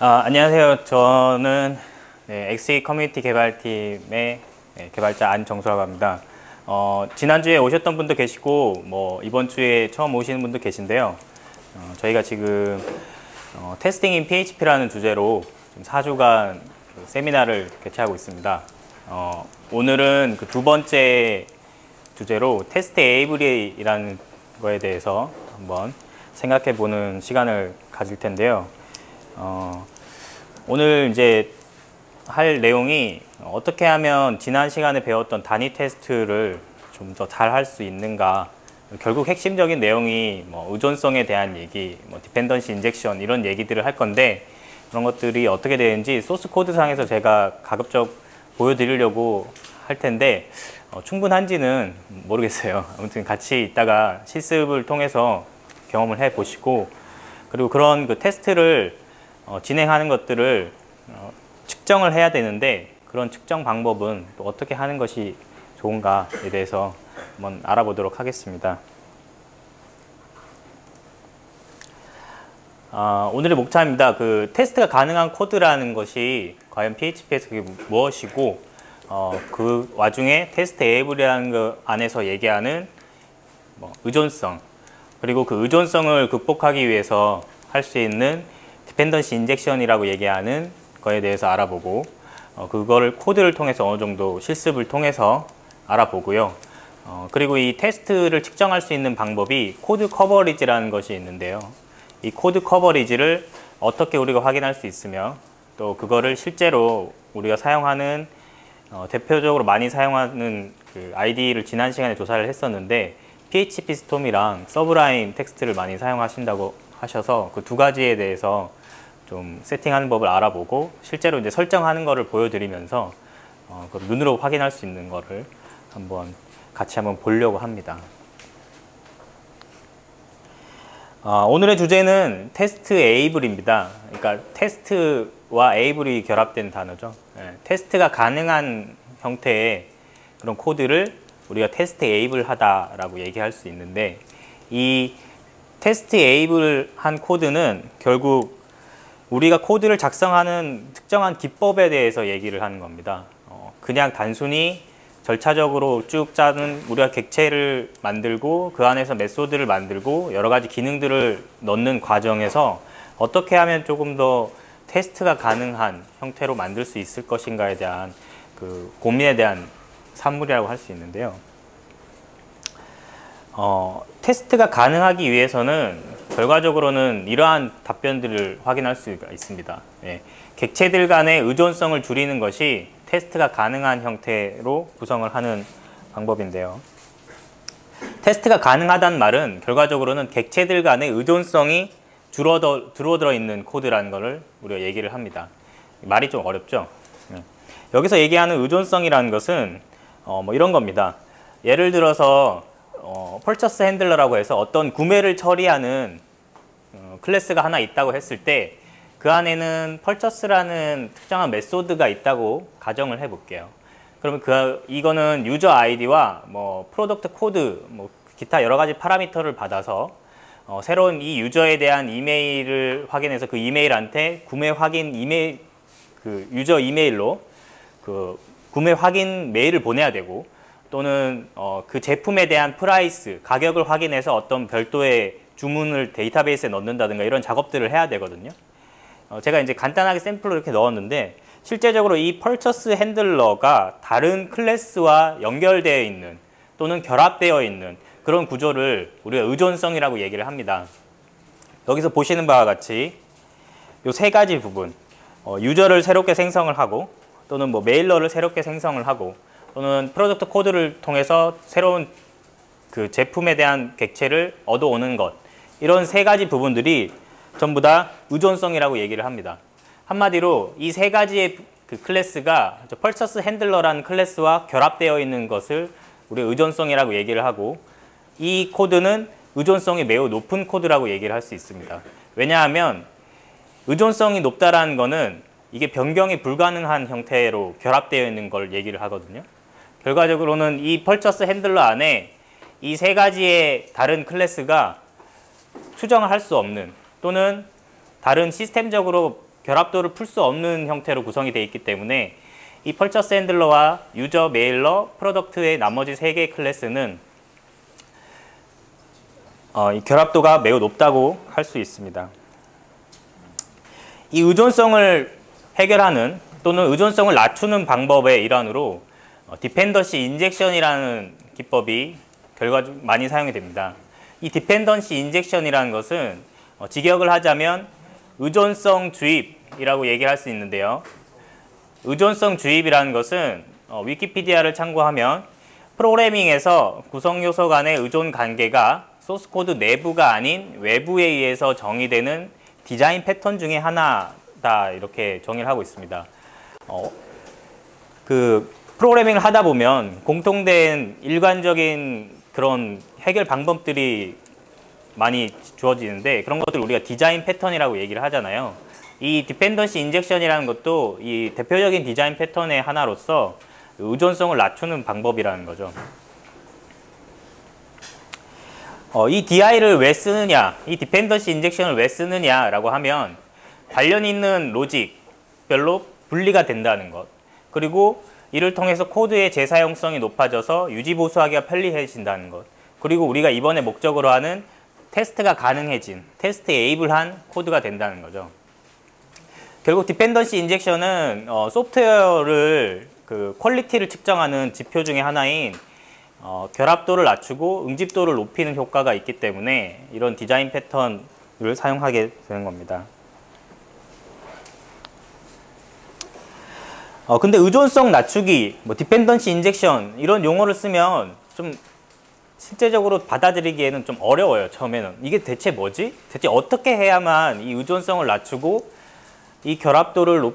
안녕하세요. 저는 XE 커뮤니티 개발팀의 개발자 안정수라고 합니다. 지난주에 오셨던 분도 계시고 이번 주에 처음 오시는 분도 계신데요. 저희가 지금 테스팅 인 PHP라는 주제로 지금 4주간 세미나를 개최하고 있습니다. 오늘은 그 두 번째 주제로 테스트 에이블이라는 거에 대해서 한번 생각해 보는 시간을 가질 텐데요. 오늘 이제 할 내용이 어떻게 하면 지난 시간에 배웠던 단위 테스트를 좀 더 잘 할 수 있는가, 결국 핵심적인 내용이 의존성에 대한 얘기, 디펜던시 인젝션 이런 얘기들을 할 건데, 그런 것들이 어떻게 되는지 소스 코드 상에서 제가 가급적 보여드리려고 할 텐데 충분한지는 모르겠어요. 아무튼 같이 있다가 실습을 통해서 경험을 해 보시고, 그리고 그런 그 테스트를 진행하는 것들을 측정을 해야 되는데, 그런 측정 방법은 또 어떻게 하는 것이 좋은가에 대해서 한번 알아보도록 하겠습니다. 오늘의 목차입니다. 그 테스트가 가능한 코드라는 것이 과연 PHP에서 그게 무엇이고, 그 와중에 테스트 에이블이라는 것 안에서 얘기하는 의존성, 그리고 그 의존성을 극복하기 위해서 할 수 있는 디펜던시 인젝션이라고 얘기하는 거에 대해서 알아보고, 그거를 코드를 통해서 어느 정도 실습을 통해서 알아보고요. 그리고 이 테스트를 측정할 수 있는 방법이 코드 커버리지라는 것이 있는데요. 이 코드 커버리지를 어떻게 우리가 확인할 수 있으며, 또 그거를 실제로 우리가 사용하는 대표적으로 많이 사용하는 그 IDE를 지난 시간에 조사를 했었는데, PHPStorm이랑 서브라임 텍스트를 많이 사용하신다고 하셔서 그 두 가지에 대해서 좀 세팅하는 법을 알아보고, 실제로 이제 설정하는 거를 보여드리면서 그 눈으로 확인할 수 있는 거를 한번 같이 한번 보려고 합니다. 오늘의 주제는 테스트 에이블입니다. 그러니까 테스트와 에이블이 결합된 단어죠. 예, 테스트가 가능한 형태의 그런 코드를 우리가 테스트 에이블 하다라고 얘기할 수 있는데, 이 테스트 에이블 한 코드는 결국 우리가 코드를 작성하는 특정한 기법에 대해서 얘기를 하는 겁니다. 그냥 단순히 절차적으로 쭉 짜는, 우리가 객체를 만들고 그 안에서 메소드를 만들고 여러 가지 기능들을 넣는 과정에서 어떻게 하면 조금 더 테스트가 가능한 형태로 만들 수 있을 것인가에 대한 그 고민에 대한 산물이라고 할 수 있는데요. 테스트가 가능하기 위해서는 결과적으로는 이러한 답변들을 확인할 수가 있습니다. 예. 객체들 간의 의존성을 줄이는 것이 테스트가 가능한 형태로 구성을 하는 방법인데요. 테스트가 가능하다는 말은 결과적으로는 객체들 간의 의존성이 줄어들어 있는 코드라는 것을 우리가 얘기를 합니다. 말이 좀 어렵죠? 예. 여기서 얘기하는 의존성이라는 것은 이런 겁니다. 예를 들어서 purchase handler라고 해서 어떤 구매를 처리하는 클래스가 하나 있다고 했을 때, 그 안에는 purchase라는 특정한 메소드가 있다고 가정을 해볼게요. 그러면 이거는 유저 아이디와 프로덕트 코드, 기타 여러 가지 파라미터를 받아서 새로운 이 유저에 대한 이메일을 확인해서 그 이메일한테 구매 확인 이메일, 그 유저 이메일로 그 구매 확인 메일을 보내야 되고, 또는 그 제품에 대한 프라이스, 가격을 확인해서 어떤 별도의 주문을 데이터베이스에 넣는다든가 이런 작업들을 해야 되거든요. 제가 이제 간단하게 샘플로 이렇게 넣었는데, 실제적으로 이 purchase handler가 다른 클래스와 연결되어 있는 또는 결합되어 있는 그런 구조를 우리가 의존성이라고 얘기를 합니다. 여기서 보시는 바와 같이 이 세 가지 부분, 유저를 새롭게 생성을 하고, 또는 메일러를 새롭게 생성을 하고, 또는 프로덕트 코드를 통해서 새로운 그 제품에 대한 객체를 얻어오는 것, 이런 세 가지 부분들이 전부 다 의존성이라고 얘기를 합니다. 한마디로 이 세 가지의 그 클래스가 purchase handler라는 클래스와 결합되어 있는 것을 우리 의존성이라고 얘기를 하고, 이 코드는 의존성이 매우 높은 코드라고 얘기를 할 수 있습니다. 왜냐하면 의존성이 높다라는 거는 이게 변경이 불가능한 형태로 결합되어 있는 걸 얘기를 하거든요. 결과적으로는 이 purchase handler 안에 이 세 가지의 다른 클래스가 수정을 할 수 없는, 또는 다른 시스템적으로 결합도를 풀 수 없는 형태로 구성이 되어 있기 때문에 이 펄처스 핸들러와 유저, 메일러, 프로덕트의 나머지 3개의 클래스는 이 결합도가 매우 높다고 할 수 있습니다. 이 의존성을 해결하는 또는 의존성을 낮추는 방법의 일환으로 디펜던시 인젝션이라는 기법이 결과적으로 많이 사용이 됩니다. 이 디펜던시 인젝션이라는 것은 직역을 하자면 의존성 주입이라고 얘기할 수 있는데요. 의존성 주입이라는 것은 위키피디아를 참고하면 프로그래밍에서 구성요소 간의 의존 관계가 소스코드 내부가 아닌 외부에 의해서 정의되는 디자인 패턴 중에 하나다 이렇게 정의를 하고 있습니다. 그 프로그래밍을 하다 보면 공통된 일관적인 그런 해결 방법들이 많이 주어지는데 그런 것들 우리가 디자인 패턴이라고 얘기를 하잖아요. 이 디펜던시 인젝션이라는 것도 이 대표적인 디자인 패턴의 하나로서 의존성을 낮추는 방법이라는 거죠. 이 DI를 왜 쓰느냐, 이 디펜던시 인젝션을 왜 쓰느냐라고 하면 관련 있는 로직별로 분리가 된다는 것, 그리고 이를 통해서 코드의 재사용성이 높아져서 유지보수하기가 편리해진다는 것, 그리고 우리가 이번에 목적으로 하는 테스트가 가능해진, 테스트 에이블한 코드가 된다는 거죠. 결국 디펜던시 인젝션은 소프트웨어를 그 퀄리티를 측정하는 지표 중에 하나인 결합도를 낮추고 응집도를 높이는 효과가 있기 때문에 이런 디자인 패턴을 사용하게 되는 겁니다. 근데 의존성 낮추기, 뭐 디펜던시 인젝션 이런 용어를 쓰면 좀 실제적으로 받아들이기에는 좀 어려워요. 처음에는 이게 대체 뭐지? 대체 어떻게 해야만 이 의존성을 낮추고 이 결합도를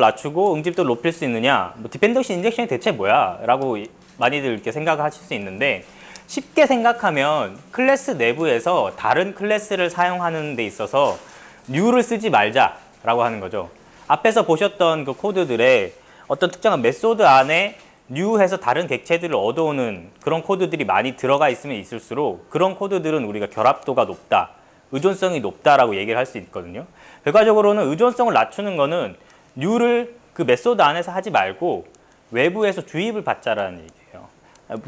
낮추고 응집도를 높일 수 있느냐? 뭐 디펜던시 인젝션이 대체 뭐야? 라고 많이들 이렇게 생각하실 수 있는데, 쉽게 생각하면 클래스 내부에서 다른 클래스를 사용하는 데 있어서 new를 쓰지 말자라고 하는 거죠. 앞에서 보셨던 그 코드들의 어떤 특정한 메소드 안에 new 해서 다른 객체들을 얻어오는 그런 코드들이 많이 들어가 있으면 있을수록 그런 코드들은 우리가 결합도가 높다, 의존성이 높다라고 얘기를 할 수 있거든요. 결과적으로는 의존성을 낮추는 거는 new를 그 메소드 안에서 하지 말고 외부에서 주입을 받자라는 얘기예요.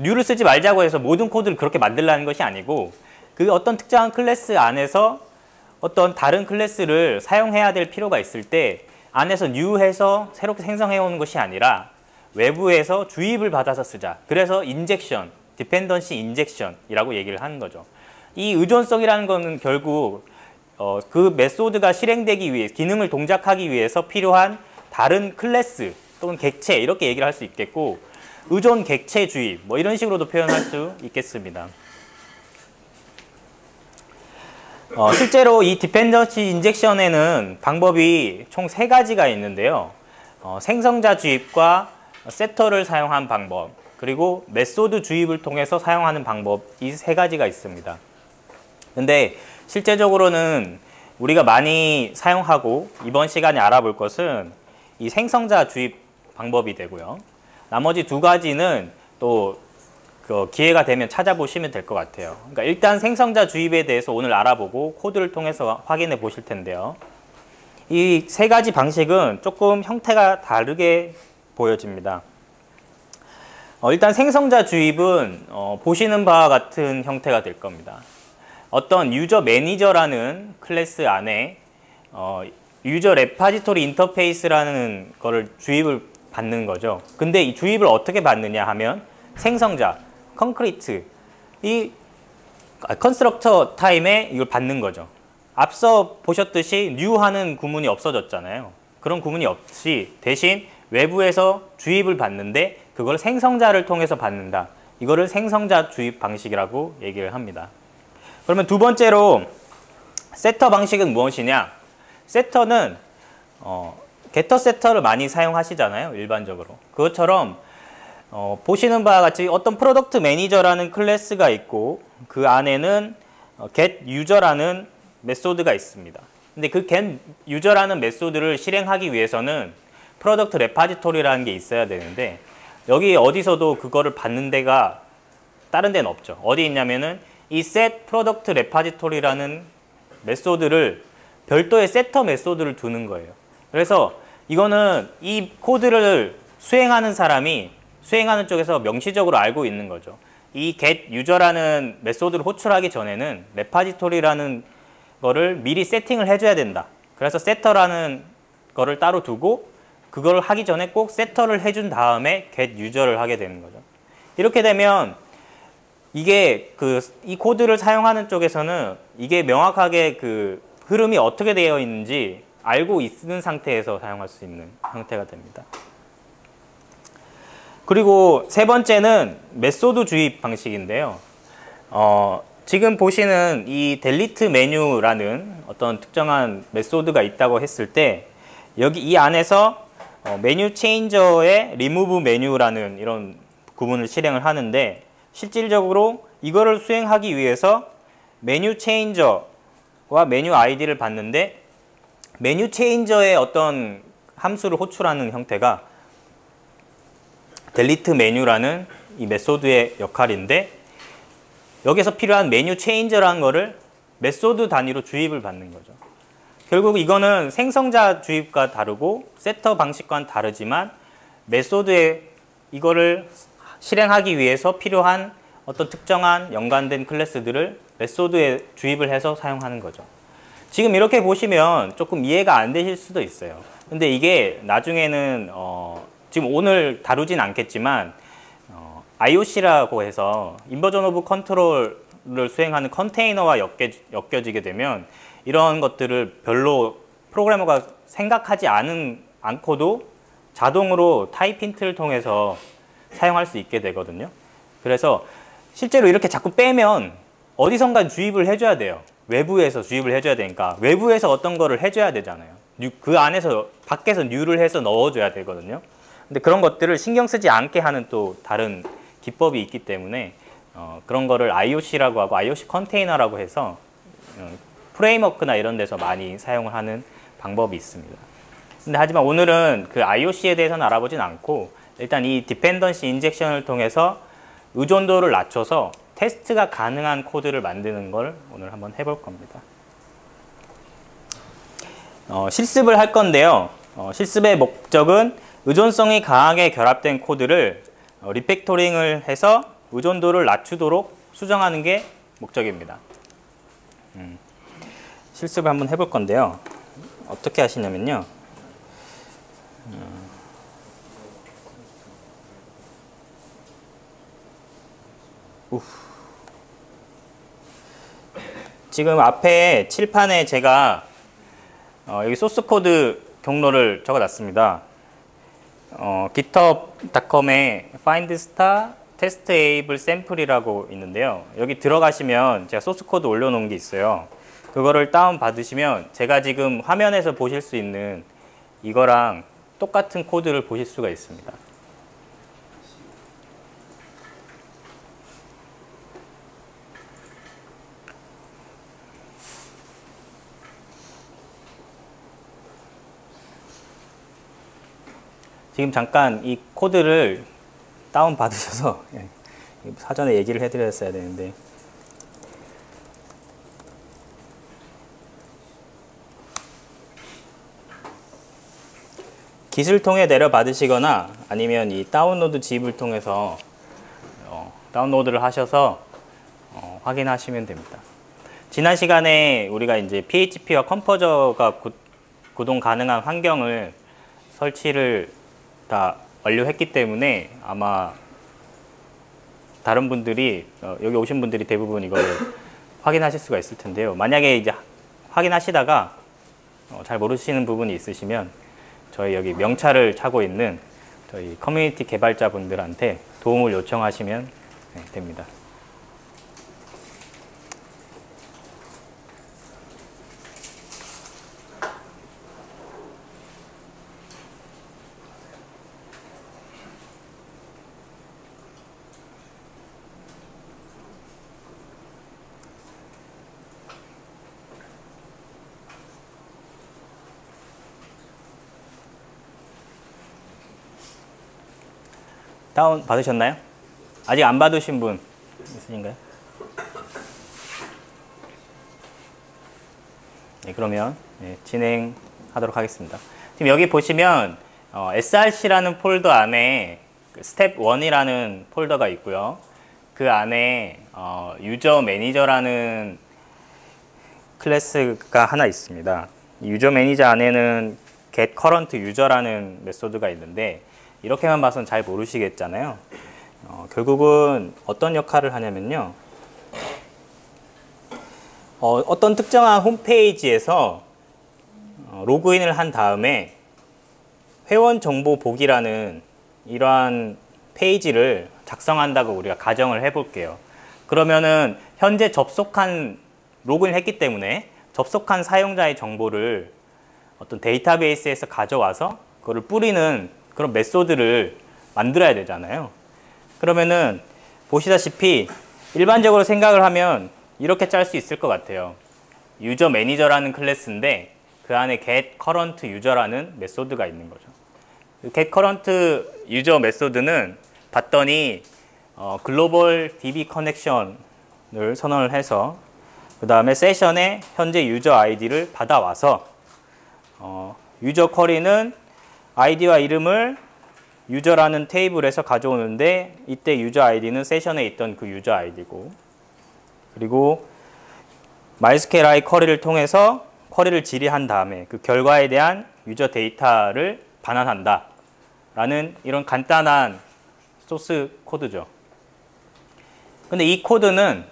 new를 쓰지 말자고 해서 모든 코드를 그렇게 만들라는 것이 아니고 그 어떤 특정한 클래스 안에서 어떤 다른 클래스를 사용해야 될 필요가 있을 때 안에서 new 해서 새롭게 생성해 오는 것이 아니라 외부에서 주입을 받아서 쓰자. 그래서 인젝션, 디펜던시 인젝션이라고 얘기를 하는 거죠. 이 의존성이라는 것은 결국 그 메소드가 실행되기 위해, 기능을 동작하기 위해서 필요한 다른 클래스 또는 객체, 이렇게 얘기를 할 수 있겠고, 의존 객체 주입 뭐 이런 식으로도 표현할 수 있겠습니다. 실제로 이 디펜던시 인젝션에는 방법이 총 3가지가 있는데요. 생성자 주입과 세터를 사용한 방법, 그리고 메소드 주입을 통해서 사용하는 방법, 이 3가지가 있습니다. 근데 실제적으로는 우리가 많이 사용하고 이번 시간에 알아볼 것은 이 생성자 주입 방법이 되고요. 나머지 2가지는 또 그 기회가 되면 찾아보시면 될 것 같아요. 그러니까 일단 생성자 주입에 대해서 오늘 알아보고 코드를 통해서 확인해 보실 텐데요. 이 3가지 방식은 조금 형태가 다르게 보여집니다. 일단 생성자 주입은 보시는 바와 같은 형태가 될 겁니다. 어떤 유저 매니저라는 클래스 안에 유저 레파지토리 인터페이스라는 거를 주입을 받는 거죠. 근데 이 주입을 어떻게 받느냐 하면 생성자, 컨크리트, 이 컨스트럭터 타임에 이걸 받는 거죠. 앞서 보셨듯이 new 하는 구문이 없어졌잖아요. 그런 구문이 없이 대신 외부에서 주입을 받는데 그걸 생성자를 통해서 받는다. 이거를 생성자 주입 방식이라고 얘기를 합니다. 그러면 2번째로 세터 방식은 무엇이냐? 세터는 getter 세터를 많이 사용하시잖아요, 일반적으로. 그것처럼 보시는 바와 같이 어떤 프로덕트 매니저라는 클래스가 있고 그 안에는 get user라는 메소드가 있습니다. 근데 그 get user라는 메소드를 실행하기 위해서는 프로덕트 레파지토리라는 게 있어야 되는데 여기 어디서도 그거를 받는 데가 다른 데는 없죠. 어디 있냐면은 이 set product repository라는 메소드를 별도의 setter 메소드를 두는 거예요. 그래서 이거는 이 코드를 수행하는 사람이 수행하는 쪽에서 명시적으로 알고 있는 거죠. 이 get user라는 메소드를 호출하기 전에는 레파지토리라는 거를 미리 세팅을 해줘야 된다. 그래서 setter라는 거를 따로 두고 그걸 하기 전에 꼭 setter를 해준 다음에 get user를 하게 되는 거죠. 이렇게 되면 이게 이 코드를 사용하는 쪽에서는 이게 명확하게 그 흐름이 어떻게 되어 있는지 알고 있는 상태에서 사용할 수 있는 상태가 됩니다. 그리고 세 번째는 메소드 주입 방식인데요. 지금 보시는 이 delete 메뉴라는 어떤 특정한 메소드가 있다고 했을 때 여기 이 안에서 메뉴 체인저의 remove 메뉴라는 이런 구분을 실행을 하는데 실질적으로 이거를 수행하기 위해서 메뉴 체인저와 메뉴 아이디를 봤는데 메뉴 체인저의 어떤 함수를 호출하는 형태가 delete 메뉴라는 이 메소드의 역할인데 여기서 필요한 메뉴 체인저라는 거를 메소드 단위로 주입을 받는 거죠. 결국 이거는 생성자 주입과 다르고 setter 방식과는 다르지만 메소드에 이거를 실행하기 위해서 필요한 어떤 특정한 연관된 클래스들을 메소드에 주입을 해서 사용하는 거죠. 지금 이렇게 보시면 조금 이해가 안 되실 수도 있어요. 근데 이게 나중에는 지금 오늘 다루진 않겠지만 IOC라고 해서 인버전 오브 컨트롤을 수행하는 컨테이너와 엮여지게 되면 이런 것들을 별로 프로그래머가 생각하지 않고도 자동으로 타입 힌트를 통해서 사용할 수 있게 되거든요. 그래서 실제로 이렇게 자꾸 빼면 어디선가 주입을 해줘야 돼요. 외부에서 주입을 해줘야 되니까 외부에서 어떤 거를 해줘야 되잖아요. 그 안에서 밖에서 new를 해서 넣어줘야 되거든요. 근데 그런 것들을 신경 쓰지 않게 하는 또 다른 기법이 있기 때문에 그런 거를 IOC라고 하고 IOC 컨테이너라고 해서 프레임워크나 이런 데서 많이 사용을 하는 방법이 있습니다. 근데 하지만 오늘은 그 IOC에 대해서는 알아보진 않고 일단 이 디펜던시 인젝션을 통해서 의존도를 낮춰서 테스트가 가능한 코드를 만드는 걸 오늘 한번 해볼 겁니다. 실습을 할 건데요. 실습의 목적은 의존성이 강하게 결합된 코드를 리팩토링을 해서 의존도를 낮추도록 수정하는 게 목적입니다. 실습을 한번 해볼 건데요. 어떻게 하시냐면요. 지금 앞에 칠판에 제가 여기 소스코드 경로를 적어놨습니다. github.com에 findstar testable sample이라고 있는데요. 여기 들어가시면 제가 소스코드 올려놓은 게 있어요. 그거를 다운받으시면 제가 지금 화면에서 보실 수 있는 이거랑 똑같은 코드를 보실 수가 있습니다. 지금 잠깐 이 코드를 다운받으셔서 사전에 얘기를 해드렸어야 되는데 깃을 통해 내려받으시거나 아니면 이 다운로드 집을 통해서 다운로드를 하셔서 확인하시면 됩니다. 지난 시간에 우리가 이제 PHP와 컴포저가 구동 가능한 환경을 설치를 다 완료했기 때문에 아마 다른 분들이 여기 오신 분들이 대부분 이걸 확인하실 수가 있을 텐데요. 만약에 이제 확인하시다가 잘 모르시는 부분이 있으시면 저희 여기 명찰을 차고 있는 저희 커뮤니티 개발자분들한테 도움을 요청하시면 됩니다. 다운 받으셨나요? 아직 안 받으신 분 있으신가요? 네, 그러면 진행하도록 하겠습니다. 지금 여기 보시면 src라는 폴더 안에 스텝 1이라는 폴더가 있고요. 그 안에 유저 매니저라는 클래스가 하나 있습니다. 유저 매니저 안에는 getCurrentUser라는 메소드가 있는데 이렇게만 봐서는 잘 모르시겠잖아요. 결국은 어떤 역할을 하냐면요. 어떤 특정한 홈페이지에서 로그인을 한 다음에 회원 정보 보기라는 이러한 페이지를 작성한다고 우리가 가정을 해볼게요. 그러면은 현재 접속한 로그인을 했기 때문에 접속한 사용자의 정보를 어떤 데이터베이스에서 가져와서 그걸 뿌리는 그런 메소드를 만들어야 되잖아요. 그러면은 보시다시피 일반적으로 생각을 하면 이렇게 짤 수 있을 것 같아요. 유저 매니저라는 클래스인데 그 안에 getCurrentUser라는 메소드가 있는 거죠. getCurrentUser 메소드는 봤더니 글로벌 DB 커넥션을 선언을 해서 그 다음에 세션에 현재 유저 아이디를 받아와서 유저 쿼리는 아이디와 이름을 유저라는 테이블에서 가져오는데 이때 유저 아이디는 세션에 있던 그 유저 아이디고, 그리고 MySQLi 쿼리를 통해서 쿼리를 질의한 다음에 그 결과에 대한 유저 데이터를 반환한다 라는 이런 간단한 소스 코드죠. 근데 이 코드는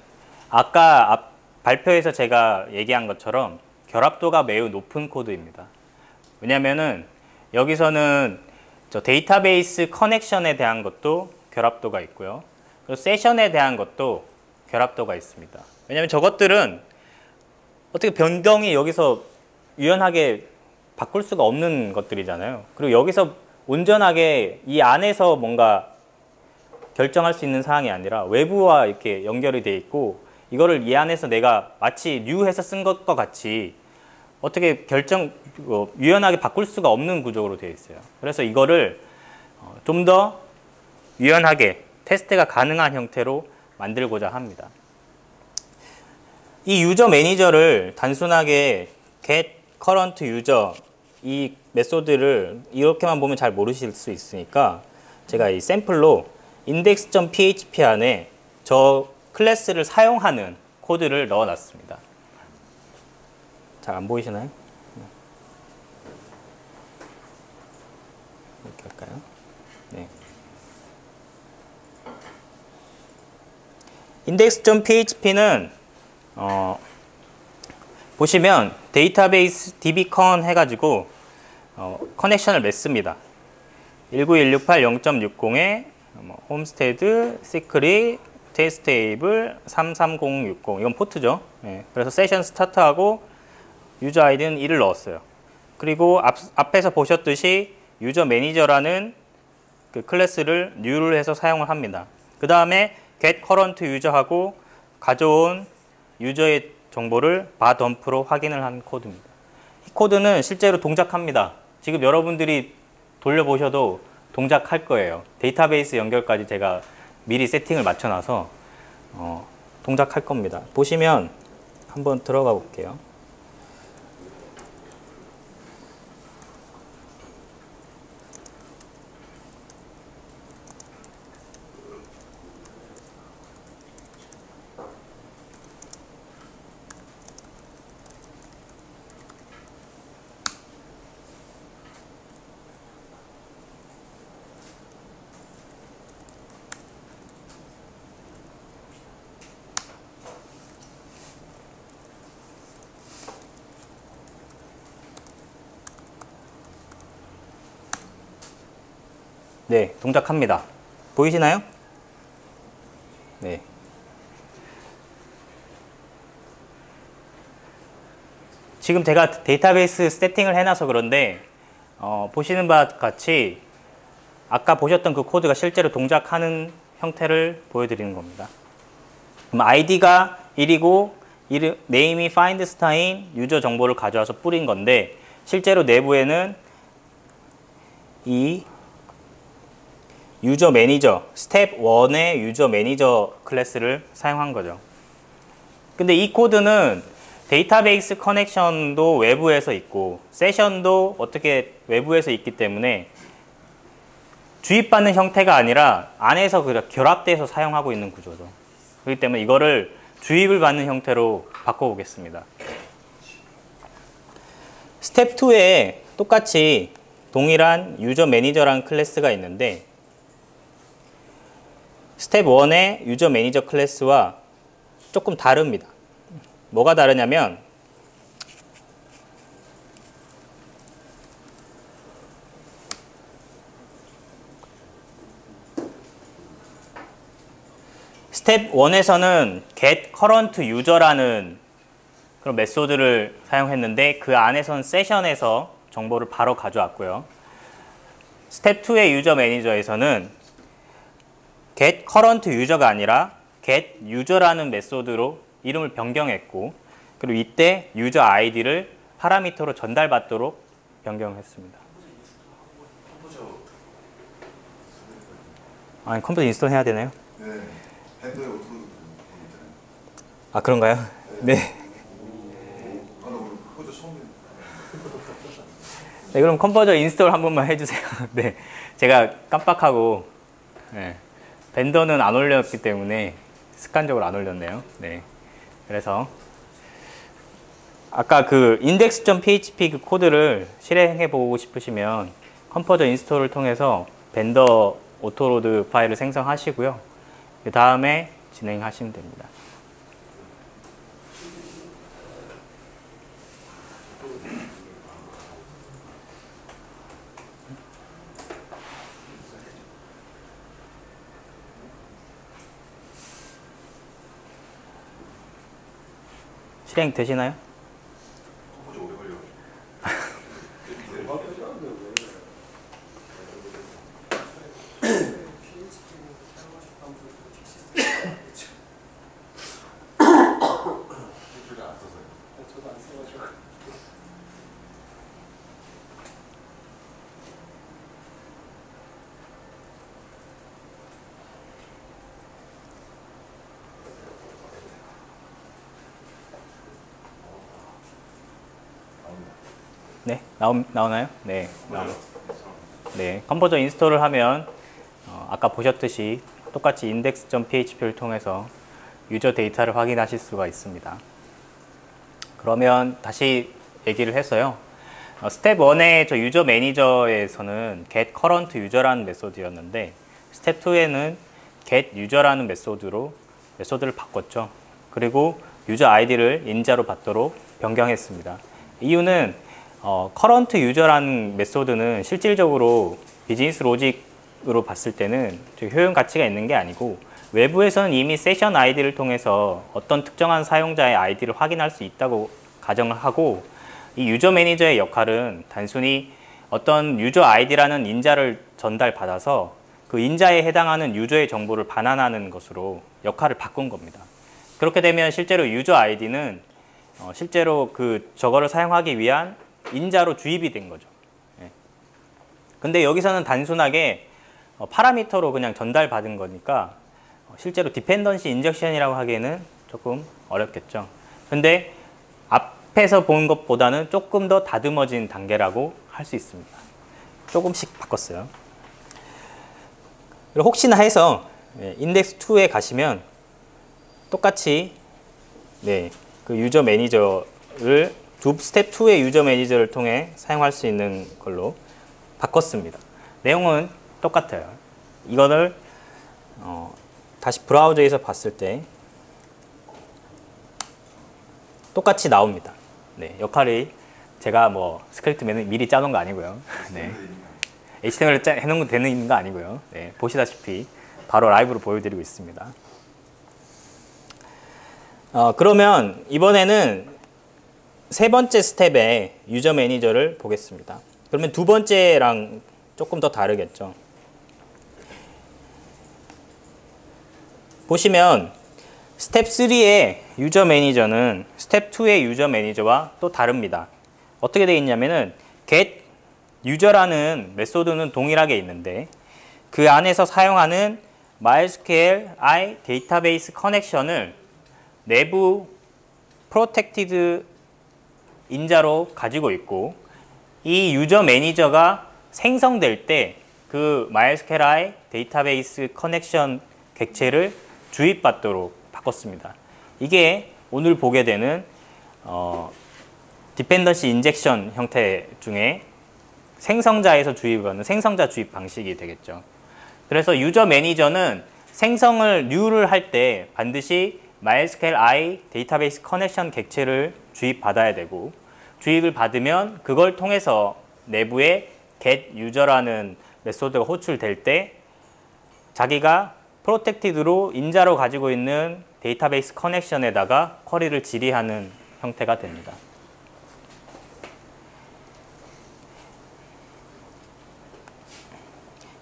아까 앞 발표에서 제가 얘기한 것처럼 결합도가 매우 높은 코드입니다. 왜냐면은 여기서는 저 데이터베이스 커넥션에 대한 것도 결합도가 있고요. 그리고 세션에 대한 것도 결합도가 있습니다. 왜냐면 저것들은 어떻게 변경이 여기서 유연하게 바꿀 수가 없는 것들이잖아요. 그리고 여기서 온전하게 이 안에서 뭔가 결정할 수 있는 사항이 아니라 외부와 이렇게 연결이 돼 있고 이거를 이 안에서 내가 마치 뉴해서 쓴 것과 같이 어떻게 유연하게 바꿀 수가 없는 구조로 되어 있어요. 그래서 이거를 좀 더 유연하게 테스트가 가능한 형태로 만들고자 합니다. 이 유저 매니저를 단순하게 getCurrentUser 이 메소드를 이렇게만 보면 잘 모르실 수 있으니까 제가 이 샘플로 index.php 안에 저 클래스를 사용하는 코드를 넣어놨습니다. 잘 안 보이시나요? 이렇게 할까요? 네. index.php는 보시면 데이터베이스 dbcon 해가지고 커넥션을 맺습니다. 19168.0.60에 홈스테드, 시크릿, 테스트 테이블 33060 이건 포트죠. 네. 그래서 세션 스타트하고 유저 아이디는 1을 넣었어요. 그리고 앞에서 보셨듯이 유저 매니저라는 그 클래스를 new를 해서 사용을 합니다. 그 다음에 getCurrentUser하고 가져온 유저의 정보를 바덤프로 확인을 한 코드입니다. 이 코드는 실제로 동작합니다. 지금 여러분들이 돌려보셔도 동작할 거예요. 데이터베이스 연결까지 제가 미리 세팅을 맞춰놔서 동작할 겁니다. 보시면 한번 들어가 볼게요. 네, 동작합니다. 보이시나요? 네. 지금 제가 데이터베이스 세팅을 해놔서 그런데 보시는 바와 같이 아까 보셨던 그 코드가 실제로 동작하는 형태를 보여드리는 겁니다. 그럼 아이디가 1이고 네임이 findStar인 유저 정보를 가져와서 뿌린 건데 실제로 내부에는 이 유저 매니저, 스텝 1의 유저 매니저 클래스를 사용한 거죠. 근데 이 코드는 데이터베이스 커넥션도 외부에서 있고 세션도 어떻게 외부에서 있기 때문에 주입받는 형태가 아니라 안에서 결합돼서 사용하고 있는 구조죠. 그렇기 때문에 이거를 주입을 받는 형태로 바꿔보겠습니다. 스텝 2에 똑같이 동일한 유저 매니저라는 클래스가 있는데 스텝 1의 유저 매니저 클래스와 조금 다릅니다. 뭐가 다르냐면 스텝 1에서는 getCurrentUser라는 그런 메소드를 사용했는데 그 안에서는 세션에서 정보를 바로 가져왔고요. 스텝 2의 유저 매니저에서는 getCurrentUser가 아니라 getUser라는 메소드로 이름을 변경했고 그리고 이때 유저 아이디를 파라미터로 전달받도록 변경했습니다. 아니 컴퓨터 인스톨 해야 되나요? 네. 아 그런가요? 네. 네, 그럼 컴포저 인스톨 한 번만 해주세요. 네, 제가 깜빡하고 네. 밴더는 안 올렸기 때문에 습관적으로 안 올렸네요. 네, 그래서 아까 그 index.php 그 코드를 실행해 보고 싶으시면 컴포저 인스톨을 통해서 밴더 오토로드 파일을 생성하시고요. 그 다음에 진행하시면 됩니다. 실행 되시나요? 네, 나오나요? 네, 네, 컴포저 인스톨을 하면 아까 보셨듯이 똑같이 index.php를 통해서 유저 데이터를 확인하실 수가 있습니다. 그러면 다시 얘기를 해서요. 스텝 1의 저 유저 매니저에서는 getCurrentUser라는 메소드였는데 스텝 2에는 getUser라는 메소드를 바꿨죠. 그리고 유저 아이디를 인자로 받도록 변경했습니다. 이유는 currentUser라는 메소드는 실질적으로 비즈니스 로직으로 봤을 때는 효용 가치가 있는 게 아니고 외부에서는 이미 세션 아이디를 통해서 어떤 특정한 사용자의 아이디를 확인할 수 있다고 가정을 하고 이 유저 매니저의 역할은 단순히 어떤 유저 아이디라는 인자를 전달받아서 그 인자에 해당하는 유저의 정보를 반환하는 것으로 역할을 바꾼 겁니다. 그렇게 되면 실제로 유저 아이디는 실제로 저거를 사용하기 위한 인자로 주입이 된 거죠. 예. 근데 여기서는 단순하게 파라미터로 그냥 전달받은 거니까 실제로 디펜던시 인젝션이라고 하기에는 조금 어렵겠죠. 근데 앞에서 본 것보다는 조금 더 다듬어진 단계라고 할 수 있습니다. 조금씩 바꿨어요. 그리고 혹시나 해서 인덱스 2에 가시면 똑같이 네, 그 유저 매니저를 스텝 2의 유저 매니저를 통해 사용할 수 있는 걸로 바꿨습니다. 내용은 똑같아요. 이거를 다시 브라우저에서 봤을 때 똑같이 나옵니다. 네, 역할이 제가 뭐 스크립트 미리 짜놓은 거 아니고요. 네, HTML 해놓은 거 되는 거 아니고요. 네, 보시다시피 바로 라이브로 보여드리고 있습니다. 그러면 이번에는 세 번째 스텝의 유저 매니저를 보겠습니다. 그러면 두 번째랑 조금 더 다르겠죠. 보시면 스텝 3의 유저 매니저는 스텝 2의 유저 매니저와 또 다릅니다. 어떻게 되어 있냐면은 getUser라는 메소드는 동일하게 있는데 그 안에서 사용하는 MySQLi 데이터베이스 커넥션을 내부 프로텍티드 인자로 가지고 있고, 이 유저 매니저가 생성될 때 그 MySQLi 데이터베이스 커넥션 객체를 주입받도록 바꿨습니다. 이게 오늘 보게 되는 디펜던시 인젝션 형태 중에 생성자에서 주입하는 생성자 주입 방식이 되겠죠. 그래서 유저 매니저는 생성을 뉴를 할 때 반드시 MySQLi 데이터베이스 커넥션 객체를 주입받아야 되고, 주입을 받으면 그걸 통해서 내부에 getUser라는 메소드가 호출될 때 자기가 프로텍티드로 인자로 가지고 있는 데이터베이스 커넥션에다가 쿼리를 질의하는 형태가 됩니다.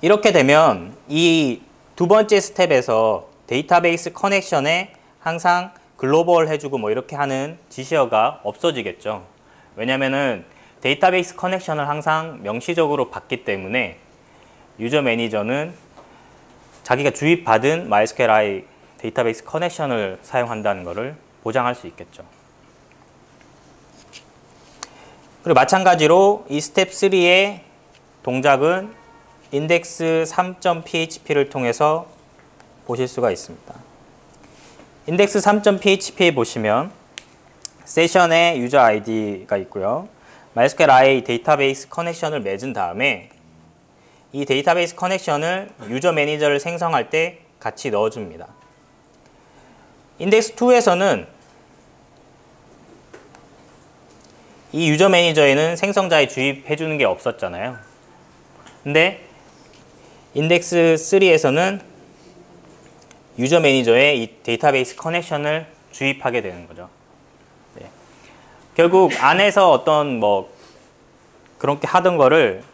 이렇게 되면 이 두 번째 스텝에서 데이터베이스 커넥션에 항상 글로벌 해주고 뭐 이렇게 하는 지시어가 없어지겠죠. 왜냐면은 데이터베이스 커넥션을 항상 명시적으로 받기 때문에 유저 매니저는 자기가 주입받은 MySQLi 데이터베이스 커넥션을 사용한다는 것을 보장할 수 있겠죠. 그리고 마찬가지로 이 스텝 3의 동작은 index3.php를 통해서 보실 수가 있습니다. index3.php에 보시면 세션에 유저 아이디가 있고요. MySQLi 데이터베이스 커넥션을 맺은 다음에 이 데이터베이스 커넥션을 유저 매니저를 생성할 때 같이 넣어줍니다. 인덱스2에서는 이 유저 매니저에는 생성자에 주입해주는 게 없었잖아요. 근데 인덱스3에서는 유저 매니저에 이 데이터베이스 커넥션을 주입하게 되는 거죠. 네. 결국 안에서 어떤 뭐 그렇게 하던 거를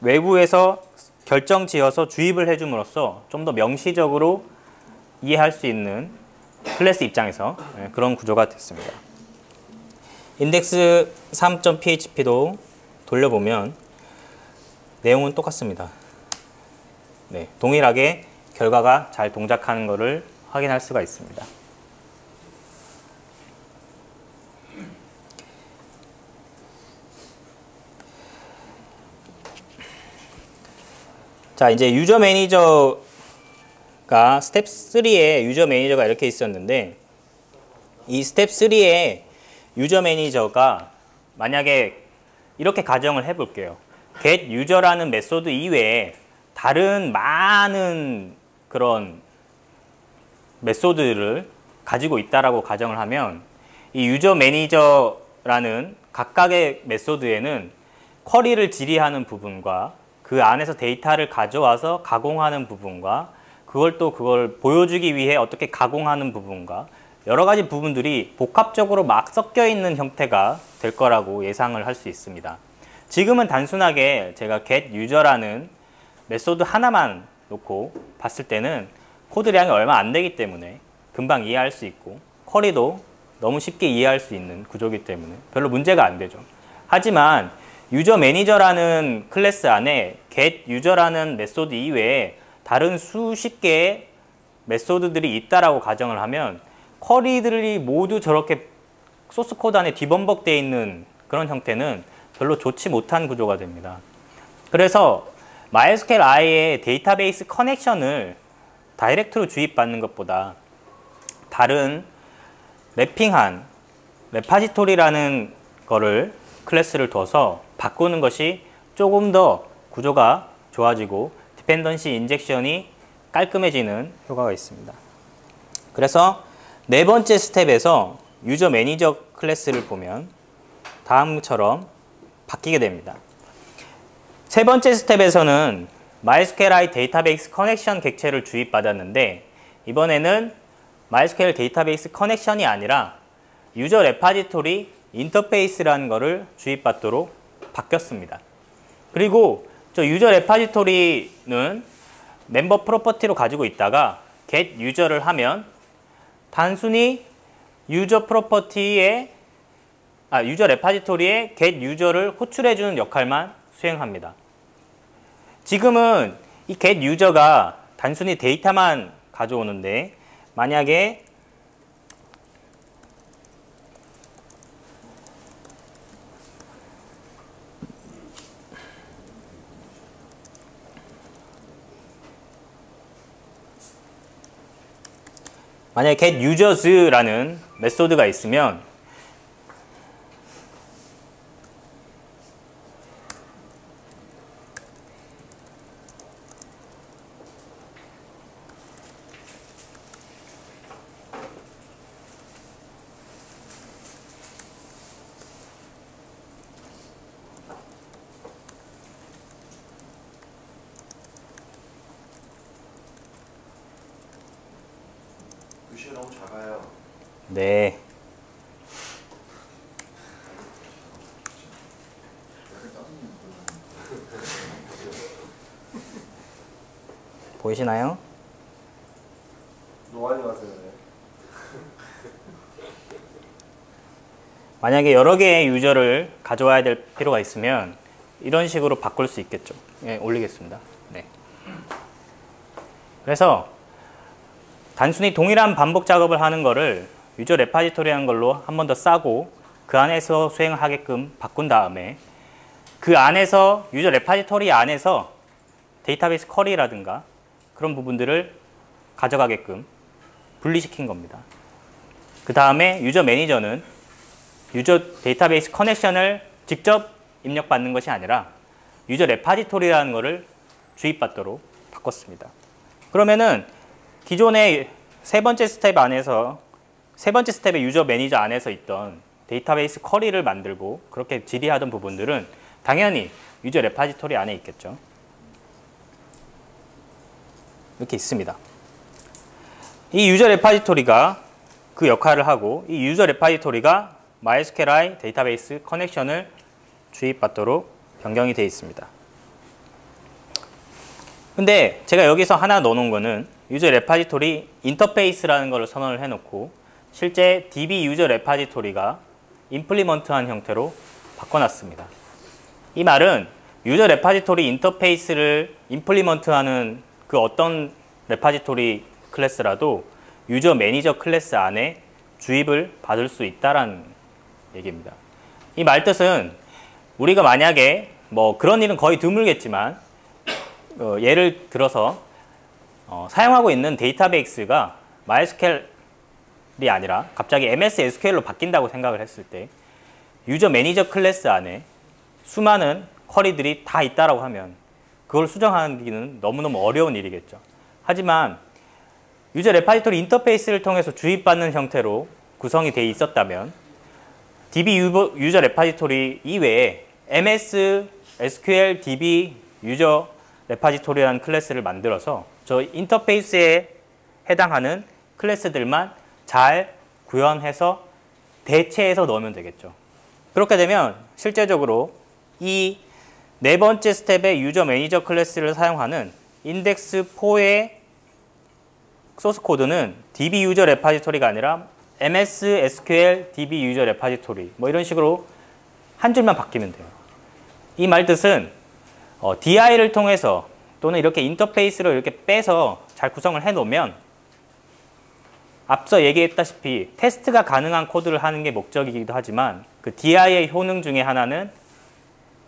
외부에서 결정지어서 주입을 해줌으로써 좀 더 명시적으로 이해할 수 있는 클래스 입장에서 그런 구조가 됐습니다. 인덱스 3.php도 돌려보면 내용은 똑같습니다. 네, 동일하게 결과가 잘 동작하는 것을 확인할 수가 있습니다. 자, 이제 유저 매니저가 스텝 3에 유저 매니저가 이렇게 있었는데, 이 스텝 3에 유저 매니저가 만약에 이렇게 가정을 해볼게요. get user라는 메소드 이외에 다른 많은 그런 메소드를 가지고 있다라고 가정을 하면 이 유저 매니저라는 각각의 메소드에는 쿼리를 질의하는 부분과 그 안에서 데이터를 가져와서 가공하는 부분과 그걸 또 그걸 보여주기 위해 어떻게 가공하는 부분과 여러 가지 부분들이 복합적으로 막 섞여 있는 형태가 될 거라고 예상을 할 수 있습니다. 지금은 단순하게 제가 get user라는 메소드 하나만 놓고 봤을 때는 코드량이 얼마 안 되기 때문에 금방 이해할 수 있고 쿼리도 너무 쉽게 이해할 수 있는 구조이기 때문에 별로 문제가 안 되죠. 하지만 유저 매니저라는 클래스 안에 get user라는 메소드 이외에 다른 수십 개의 메소드들이 있다라고 가정을 하면 쿼리들이 모두 저렇게 소스 코드 안에 디범벅되어 있는 그런 형태는 별로 좋지 못한 구조가 됩니다. 그래서 MySQLi의 데이터베이스 커넥션을 다이렉트로 주입받는 것보다 다른 맵핑한 레파지토리라는 거를 클래스를 둬서 바꾸는 것이 조금 더 구조가 좋아지고 디펜던시 인젝션이 깔끔해지는 효과가 있습니다. 그래서 네 번째 스텝에서 유저 매니저 클래스를 보면 다음처럼 바뀌게 됩니다. 세 번째 스텝에서는 MySQLi 데이터베이스 커넥션 객체를 주입받았는데, 이번에는 MySQL 데이터베이스 커넥션이 아니라 유저 레파지토리 인터페이스라는 것을 주입받도록 바뀌었습니다. 그리고 저 유저 레파지토리는 멤버 프로퍼티로 가지고 있다가 get user를 하면 단순히 유저 레파지토리에 get user를 호출해주는 역할만 수행합니다. 지금은 이 get user가 단순히 데이터만 가져오는데, 만약에 만약에 getUsers라는 메소드가 있으면 너무 작아요. 네. 보이시나요? 노안이 왔어요. 만약에 여러 개의 유저를 가져와야 될 필요가 있으면 이런 식으로 바꿀 수 있겠죠. 예, 올리겠습니다. 네. 그래서 단순히 동일한 반복 작업을 하는 거를 유저 레파지토리라는 걸로 한 번 더 싸고 그 안에서 수행하게끔 바꾼 다음에 그 안에서 유저 레파지토리 안에서 데이터베이스 쿼리라든가 그런 부분들을 가져가게끔 분리시킨 겁니다. 그 다음에 유저 매니저는 유저 데이터베이스 커넥션을 직접 입력받는 것이 아니라 유저 레파지토리라는 거를 주입받도록 바꿨습니다. 그러면은 기존의 세 번째 스텝 안에서 세 번째 스텝의 유저 매니저 안에서 있던 데이터베이스 쿼리를 만들고 그렇게 질의하던 부분들은 당연히 유저 레파지토리 안에 있겠죠. 이렇게 있습니다. 이 유저 레파지토리가 그 역할을 하고 이 유저 레파지토리가 MySQLi 데이터베이스 커넥션을 주입받도록 변경이 되어 있습니다. 근데 제가 여기서 하나 넣어놓은 거는 유저 레파지토리 인터페이스라는 것을 선언을 해놓고 실제 DB 유저 레파지토리가 임플리먼트한 형태로 바꿔놨습니다. 이 말은 유저 레파지토리 인터페이스를 임플리먼트하는 그 어떤 레파지토리 클래스라도 유저 매니저 클래스 안에 주입을 받을 수 있다라는 얘기입니다. 이 말 뜻은 우리가 만약에 뭐 그런 일은 거의 드물겠지만 예를 들어서 사용하고 있는 데이터베이스가 MySQL이 아니라 갑자기 MS SQL로 바뀐다고 생각을 했을 때 유저 매니저 클래스 안에 수많은 쿼리들이 다 있다라고 하면 그걸 수정하기는 너무너무 어려운 일이겠죠. 하지만 유저 레파지토리 인터페이스를 통해서 주입받는 형태로 구성이 되어 있었다면 DB 유저 레파지토리 이외에 MS SQL DB 유저 레파지토리라는 클래스를 만들어서 저 인터페이스에 해당하는 클래스들만 잘 구현해서 대체해서 넣으면 되겠죠. 그렇게 되면 실제적으로 이 네 번째 스텝의 유저 매니저 클래스를 사용하는 인덱스 4의 소스 코드는 DB 유저 레파지토리가 아니라 MS SQL DB 유저 레파지토리 뭐 이런 식으로 한 줄만 바뀌면 돼요. 이 말 뜻은 DI를 통해서 또는 이렇게 인터페이스로 이렇게 빼서 잘 구성을 해놓으면 앞서 얘기했다시피 테스트가 가능한 코드를 하는 게 목적이기도 하지만 그 DI의 효능 중에 하나는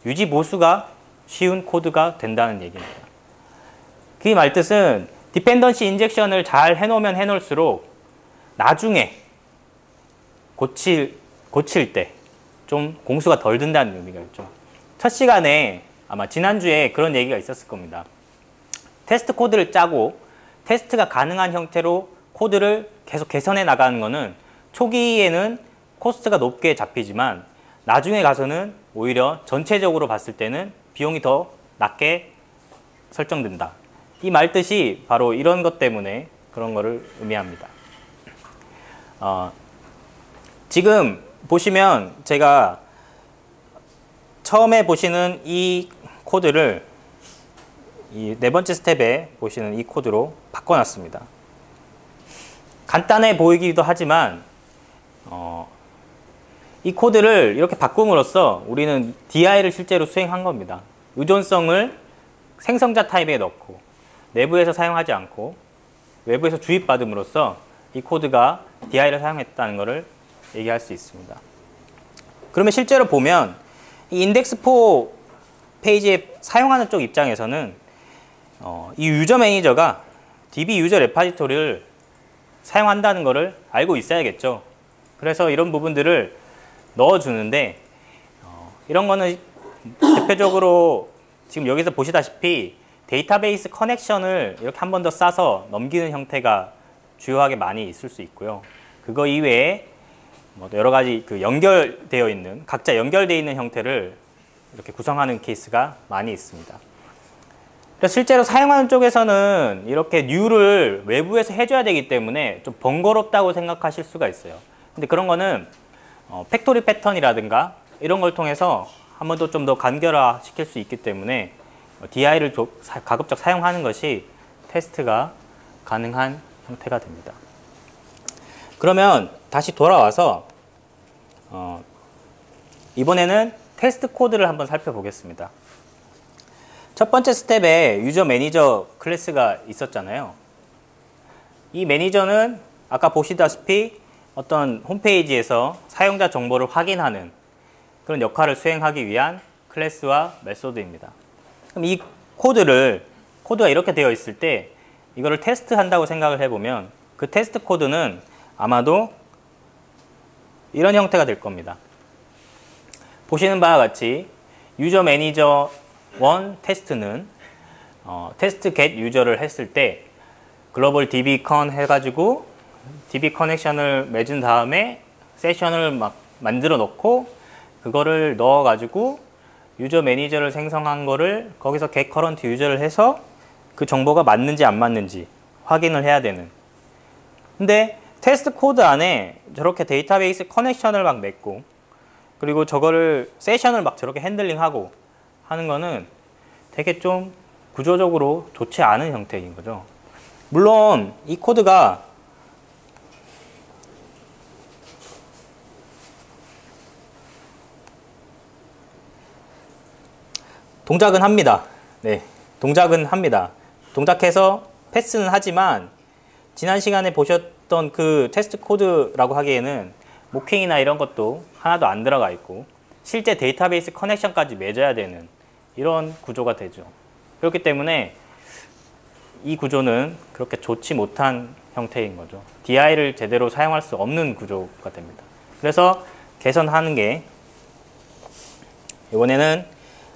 유지보수가 쉬운 코드가 된다는 얘기입니다. 그 말뜻은 디펜던시 인젝션을 잘 해놓으면 해놓을수록 나중에 고칠 때 좀 공수가 덜 든다는 의미가 있죠. 첫 시간에 아마 지난주에 그런 얘기가 있었을 겁니다. 테스트 코드를 짜고 테스트가 가능한 형태로 코드를 계속 개선해 나가는 것은 초기에는 코스트가 높게 잡히지만 나중에 가서는 오히려 전체적으로 봤을 때는 비용이 더 낮게 설정된다. 이 말 뜻이 바로 이런 것 때문에 그런 거를 의미합니다. 지금 보시면 제가 처음에 보시는 이 코드를 이 네 번째 스텝에 보시는 이 코드로 바꿔놨습니다. 간단해 보이기도 하지만 이 코드를 이렇게 바꿈으로써 우리는 DI를 실제로 수행한 겁니다. 의존성을 생성자 타입에 넣고 내부에서 사용하지 않고 외부에서 주입받음으로써 이 코드가 DI를 사용했다는 것을 얘기할 수 있습니다. 그러면 실제로 보면 이 인덱스4 페이지에 사용하는 쪽 입장에서는 이 유저 매니저가 DB 유저 레파지토리를 사용한다는 것을 알고 있어야겠죠. 그래서 이런 부분들을 넣어주는데 이런 거는 대표적으로 지금 여기서 보시다시피 데이터베이스 커넥션을 이렇게 한 번 더 싸서 넘기는 형태가 주요하게 많이 있을 수 있고요. 그거 이외에 여러 가지 그 연결되어 있는, 각자 연결되어 있는 형태를 이렇게 구성하는 케이스가 많이 있습니다. 그래서 실제로 사용하는 쪽에서는 이렇게 new를 외부에서 해줘야 되기 때문에 좀 번거롭다고 생각하실 수가 있어요. 근데 그런 거는 팩토리 패턴이라든가 이런 걸 통해서 한 번 더 좀 더 간결화 시킬 수 있기 때문에 DI를 가급적 사용하는 것이 테스트가 가능한 형태가 됩니다. 그러면 다시 돌아와서 이번에는 테스트 코드를 한번 살펴보겠습니다. 첫 번째 스텝에 유저 매니저 클래스가 있었잖아요. 이 매니저는 아까 보시다시피 어떤 홈페이지에서 사용자 정보를 확인하는 그런 역할을 수행하기 위한 클래스와 메소드입니다. 그럼 이 코드가 이렇게 되어 있을 때 이거를 테스트한다고 생각을 해보면 그 테스트 코드는 아마도 이런 형태가 될 겁니다. 보시는 바와 같이 유저 매니저 1 테스트는 테스트 get 유저를 했을 때 글로벌 dbcon 해가지고 db 커넥션을 맺은 다음에 세션을 막 만들어 놓고 그거를 넣어가지고 유저 매니저를 생성한 거를 거기서 get current 유저를 해서 그 정보가 맞는지 안 맞는지 확인을 해야 되는. 근데 테스트 코드 안에 저렇게 데이터베이스 커넥션을 막 맺고 그리고 저거를 세션을 막 저렇게 핸들링하고 하는 거는 되게 좀 구조적으로 좋지 않은 형태인 거죠. 물론 이 코드가 동작은 합니다. 네, 동작은 합니다. 동작해서 패스는 하지만 지난 시간에 보셨던 그 테스트 코드라고 하기에는 모킹이나 이런 것도 하나도 안 들어가 있고 실제 데이터베이스 커넥션까지 맺어야 되는 이런 구조가 되죠. 그렇기 때문에 이 구조는 그렇게 좋지 못한 형태인 거죠. DI를 제대로 사용할 수 없는 구조가 됩니다. 그래서 개선하는 게 이번에는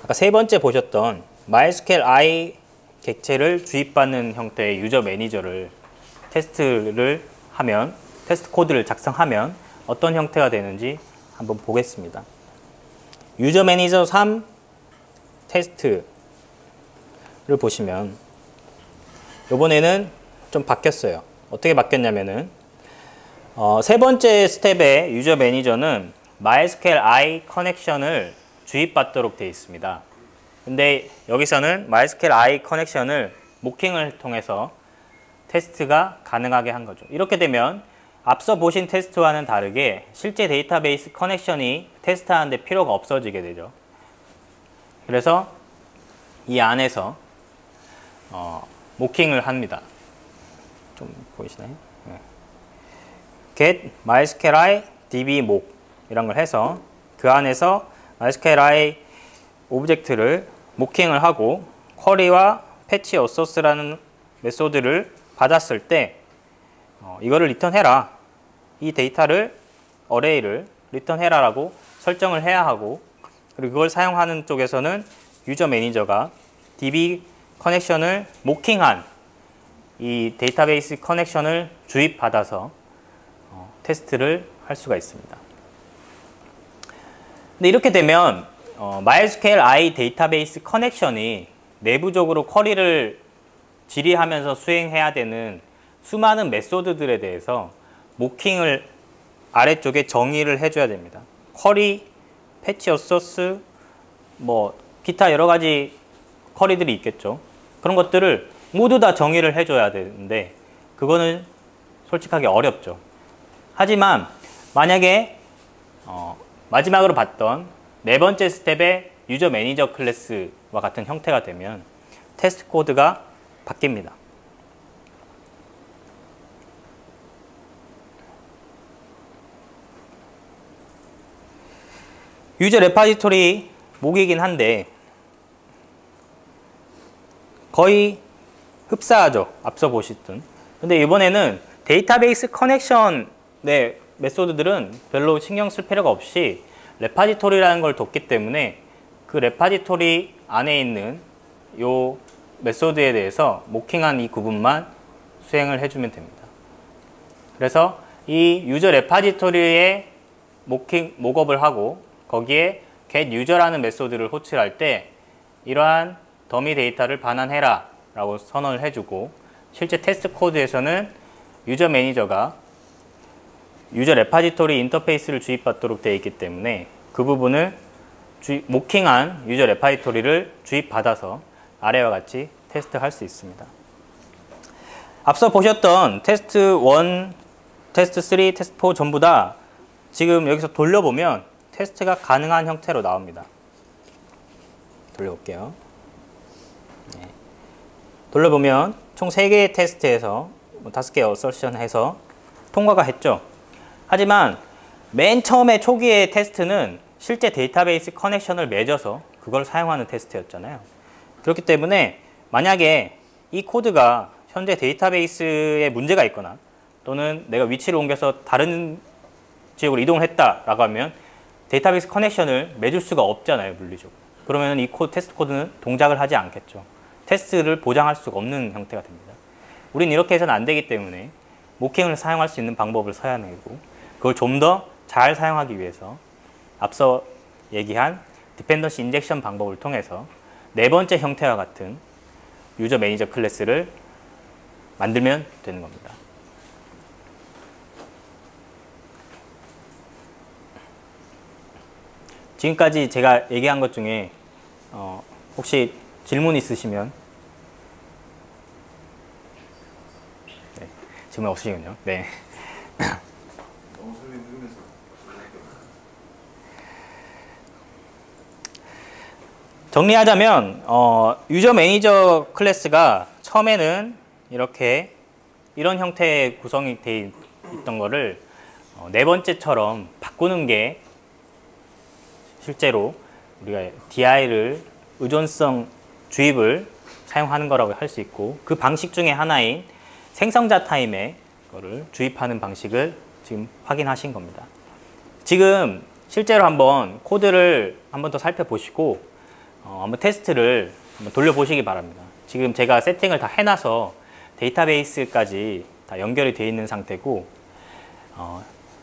아까 세 번째 보셨던 MySQLi 객체를 주입받는 형태의 유저 매니저를 테스트를 하면, 테스트 코드를 작성하면 어떤 형태가 되는지 한번 보겠습니다. 유저 매니저 3 테스트를 보시면 이번에는 좀 바뀌었어요. 어떻게 바뀌었냐면은 세 번째 스텝의 유저 매니저는 MySQLi 커넥션을 주입받도록 되어 있습니다. 근데 여기서는 MySQLi 커넥션을 모킹을 통해서 테스트가 가능하게 한 거죠. 이렇게 되면 앞서 보신 테스트와는 다르게 실제 데이터베이스 커넥션이 테스트하는데 필요가 없어지게 되죠. 그래서 이 안에서 모킹을 합니다. 좀 보이시나요? 네. get mysqli db mock 이런 걸 해서 그 안에서 mysqli 오브젝트를 모킹을 하고 쿼리와 패치 어소스라는 메소드를 받았을 때 이거를 리턴해라, 이 데이터를 어레이를 리턴해라 라고 설정을 해야 하고, 그리고 그걸 사용하는 쪽에서는 유저 매니저가 DB 커넥션을 모킹한 이 데이터베이스 커넥션을 주입받아서 테스트를 할 수가 있습니다. 근데 이렇게 되면 MySQLi 데이터베이스 커넥션이 내부적으로 쿼리를 질의하면서 수행해야 되는 수많은 메소드들에 대해서 모킹을 아래쪽에 정의를 해줘야 됩니다. 쿼리, 패치 어소스, 뭐 기타 여러 가지 쿼리들이 있겠죠. 그런 것들을 모두 다 정의를 해줘야 되는데 그거는 솔직하게 어렵죠. 하지만 만약에 마지막으로 봤던 네 번째 스텝의 유저 매니저 클래스와 같은 형태가 되면 테스트 코드가 바뀝니다. 유저 레파지토리 목이긴 한데 거의 흡사하죠. 앞서 보셨던. 근데 이번에는 데이터베이스 커넥션의 메소드들은 별로 신경 쓸 필요가 없이 레파지토리라는 걸 돕기 때문에 그 레파지토리 안에 있는 요 메소드에 대해서 모킹한 이 구분만 수행을 해주면 됩니다. 그래서 이 유저 레파지토리에 목업을 하고 거기에 getUser라는 메소드를 호출할 때 이러한 더미 데이터를 반환해라 라고 선언을 해주고, 실제 테스트 코드에서는 유저 매니저가 유저 레파지토리 인터페이스를 주입받도록 되어 있기 때문에 그 부분을 모킹한 유저 레파지토리를 주입받아서 아래와 같이 테스트할 수 있습니다. 앞서 보셨던 테스트 1, 테스트 3, 테스트 4 전부 다 지금 여기서 돌려보면 테스트가 가능한 형태로 나옵니다. 돌려볼게요. 네. 돌려보면 총 3개의 테스트에서 5개의 어설션해서 통과가 했죠. 하지만 맨 처음에 초기의 테스트는 실제 데이터베이스 커넥션을 맺어서 그걸 사용하는 테스트였잖아요. 그렇기 때문에 만약에 이 코드가 현재 데이터베이스에 문제가 있거나 또는 내가 위치를 옮겨서 다른 지역으로 이동을 했다라고 하면 데이터베이스 커넥션을 맺을 수가 없잖아요, 물리적으로. 그러면 이 테스트 코드는 동작을 하지 않겠죠. 테스트를 보장할 수가 없는 형태가 됩니다. 우린 이렇게 해서는 안 되기 때문에 모킹을 사용할 수 있는 방법을 찾아내고, 그걸 좀 더 잘 사용하기 위해서 앞서 얘기한 디펜던시 인젝션 방법을 통해서 4번째 형태와 같은 유저 매니저 클래스를 만들면 되는 겁니다. 지금까지 제가 얘기한 것 중에 혹시 질문 있으시면. 네, 질문 없으시군요. 네. 정리하자면 유저 매니저 클래스가 처음에는 이렇게 이런 형태의 구성이 돼 있던 거를 4번째처럼 바꾸는 게 실제로 우리가 DI를 의존성 주입을 사용하는 거라고 할 수 있고, 그 방식 중에 하나인 생성자 타임에 거를 주입하는 방식을 지금 확인하신 겁니다. 지금 실제로 한번 코드를 한번 더 살펴보시고 한번 테스트를 한번 돌려보시기 바랍니다. 지금 제가 세팅을 다 해놔서 데이터베이스까지 다 연결이 되어 있는 상태고,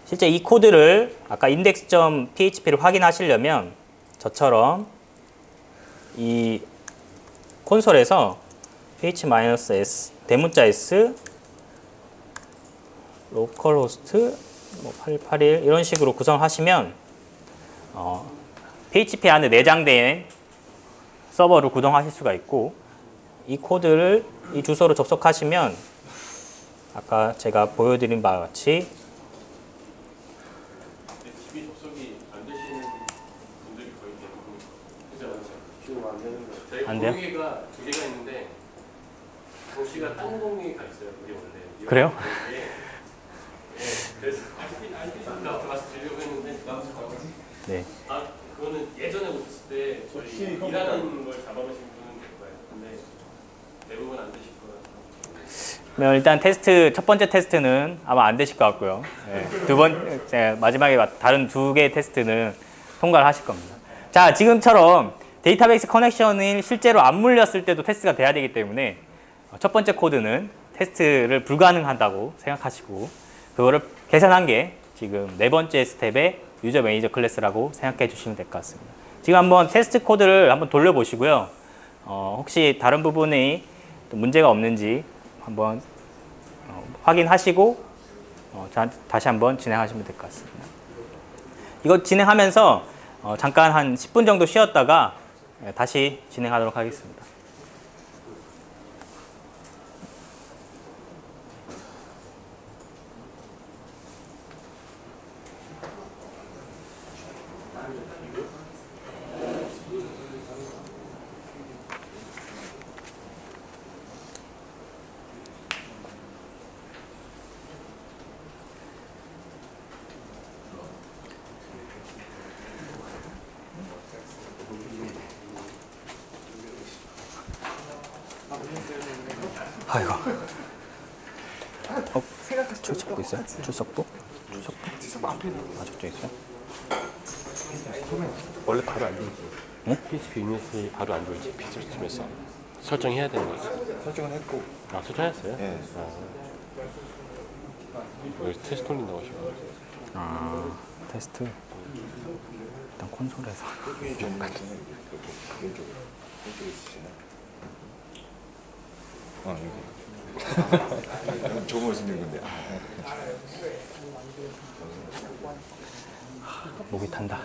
실제 이 코드를 아까 index.php를 확인하시려면 저처럼 이 콘솔에서 ph-s 대문자 s localhost 881 이런 식으로 구성하시면 php 안에 내장된 서버를 구동하실 수가 있고, 이 코드를 이 주소로 접속하시면 아까 제가 보여드린 바와 같이 안 돼요? 동기가 2개가 있는데 도시가 딴 동기가 있어요. 우리 원래. 그래요? 그래서 나한테 말씀드리려고 했는데 네. 아, 그거는 예전에 오셨을 때 저희 일하는 걸 잡아보신 분은 될 거예요. 근데 대부분 안 되실 거라서. 일단 테스트 첫 번째 테스트는 아마 안 되실 것 같고요. 네. 두 번 마지막에 다른 2개의 테스트는 통과를 하실 겁니다. 자, 지금처럼 데이터베이스 커넥션이 실제로 안 물렸을 때도 테스트가 돼야 되기 때문에 첫 번째 코드는 테스트를 불가능하다고 생각하시고, 그거를 계산한 게 지금 4번째 스텝의 유저 매니저 클래스라고 생각해 주시면 될 것 같습니다. 지금 한번 테스트 코드를 한번 돌려보시고요. 혹시 다른 부분이 또 문제가 없는지 한번 확인하시고 다시 한번 진행하시면 될 것 같습니다. 이거 진행하면서 잠깐 한 10분 정도 쉬었다가 다시 진행하도록 하겠습니다. 아이고. 출석부 있어요? 출석부? 출석부 앞에 아, 저쪽에 있어요? 원래 바로 안 돌지. 네? PHP 유닛이 바로 안 돌지. PHP 팀에서 설정해야 되는 거지. 설정은 했고. 아, 설정했어요? 네. 아. 여기 테스트 돌린다고 하시고. 아, 테스트. 일단 콘솔에서. 아, 여기. 좋은 말씀 드린 건데. 목이 탄다.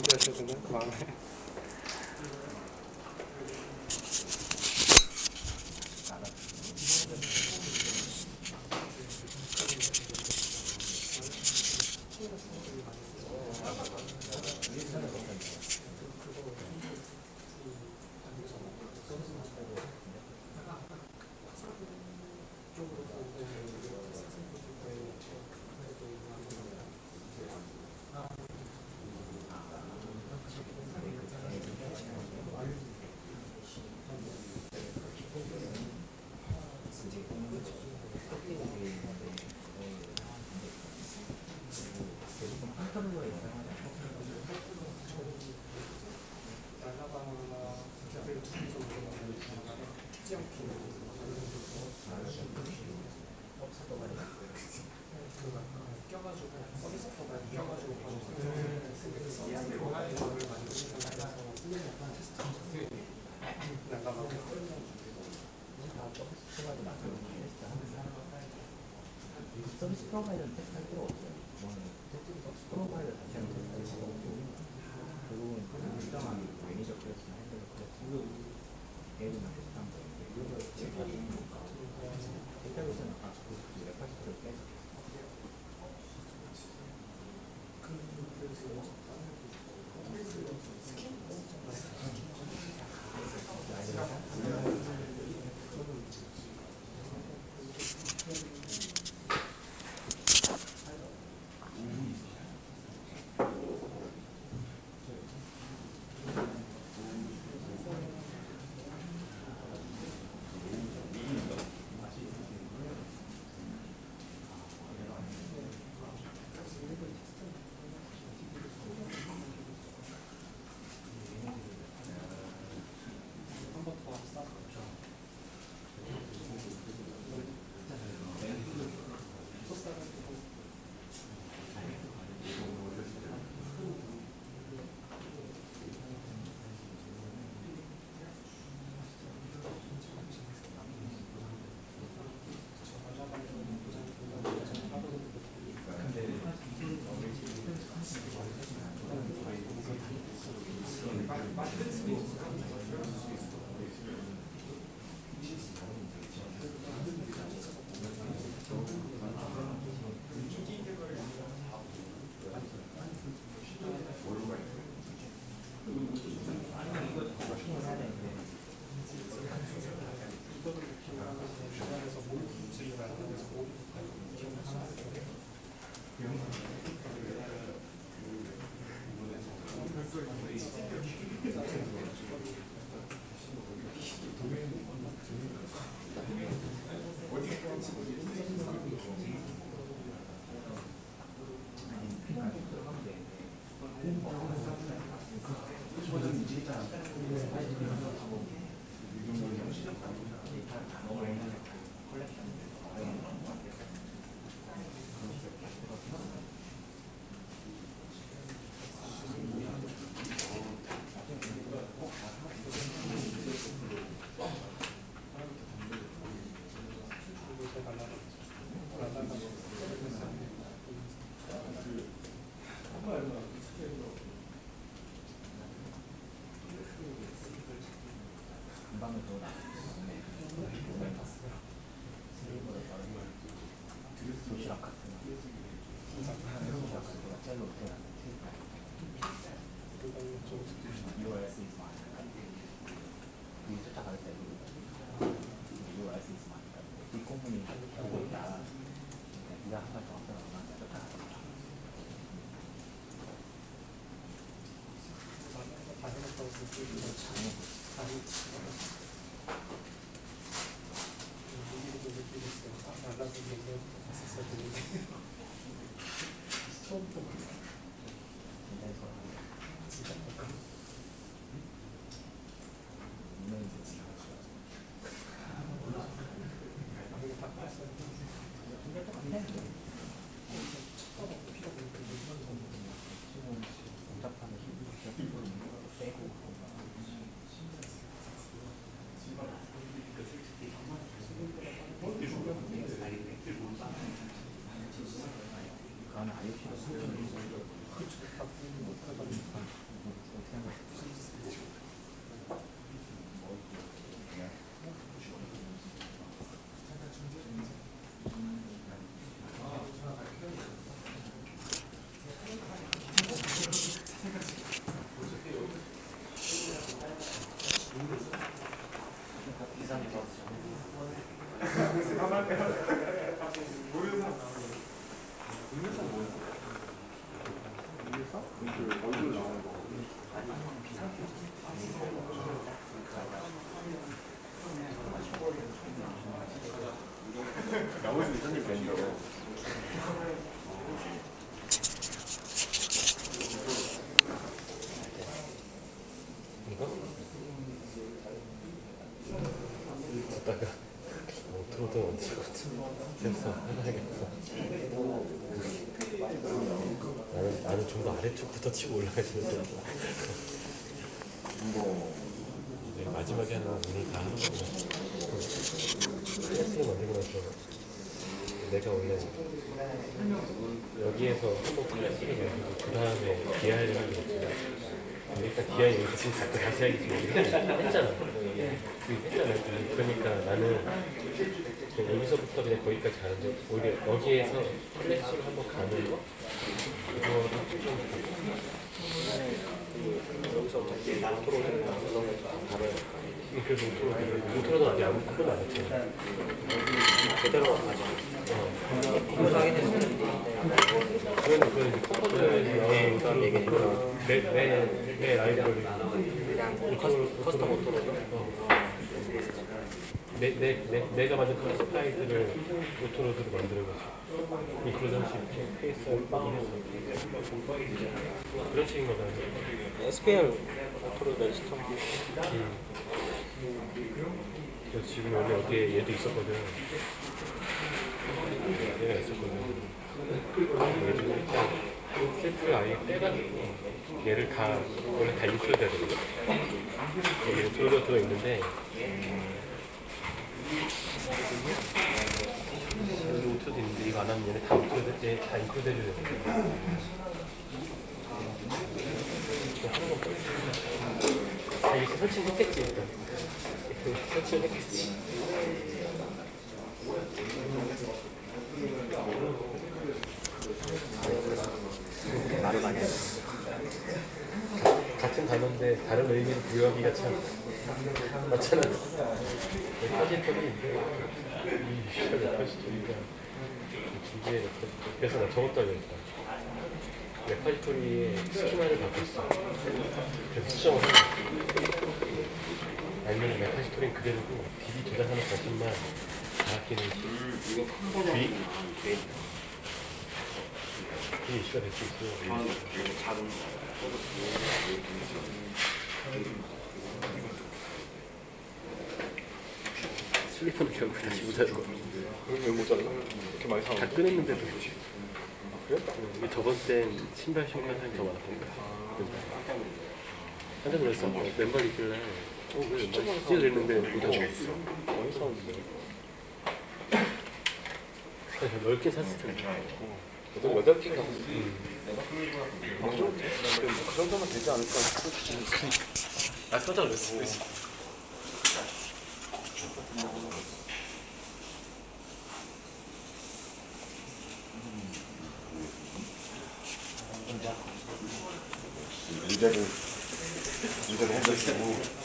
준비하셔야 되나? 마음에 のようなですね、思いますが、それをだから今、そう開くというのは、そう開くというのは、手なんです。URSS もあるから、水高いというのは、URSS もあるから、離婚も見たら、リラファイトはそうなんだとか。아래쪽부터 치고 올라가시는 거 이제 마지막에 하나 문을 다 하는 거고 플렉스를 만들고 나서 내가 원래 여기에서 한번 플렉스를 만들고 그 다음에 기아를 하게 됐잖아. 그러니까 기아 이렇게 지금 다시 하기 전에 했잖아. 그러니까 나는 여기서부터 그냥 거기까지 가는데 오히려 여기에서 플렉스를 한번 가는 거 그래서 오토로도 아직 아무 것도 안 했죠. 제대로 하죠. 그건 커버를 얘기해요. 내 라이브러리 커스텀 오토로도 내가 만든 클래스 파일들을 오토로드로 만들어가지고 미크로전시 페이스를 그런 식인 거다. SQL 오토로드 시스템. 저 지금 원래 어디에 얘도 있었거든. 얘가 있었거든. 세트를 아예 떼가지고 얘를 다 원래 다 유출돼야 되거든. 여기 오토로드 들어 있는데. 여기 오토도 있는데 이거 안 하면 얘네 다 오토될 때 다 인크로대를 해야 돼. 아, 이렇게 설치를 했겠지, 일단. 설치를 했겠지. 말을 많이 했어. 같은 단어인데 다른 의미를 부여하기가 참 맞잖아. 사진들이 이게 그래서 나 적었다 그랬다. 레파지토리에 스키마를 갖고 있어. 그래서 수정을 했어. 아니면 레파지토리는 그대로고 DB 저장 하나 버튼만 다 아끼는 그게 이슈가 될 수 있어. 슬리퍼는 결국 다시 못하고 왜 못하나? 이렇게 많이 사오는데? 다 끊었는데도 그래? 저번 땐 신발 신발 사람이 더 많았던가 깜짝 놀랐어. 왼발 있길래 왜 왼발 있지? 이랬는데 못하고 많이 사오는데 넓게 샀을 텐데 보통 8개인가 샀어. 그 정도면 되지 않을까? 아, 깜짝 놀랐어. 문제를 해보시고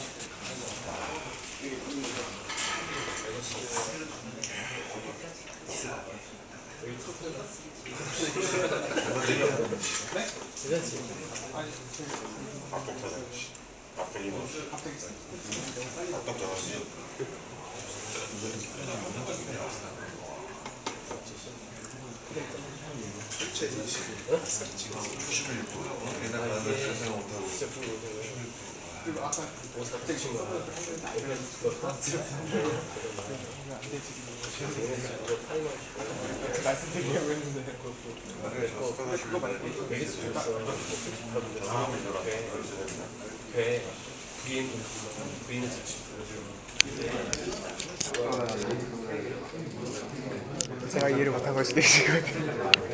제가 이해를 못한 것이 되실 것 같아요.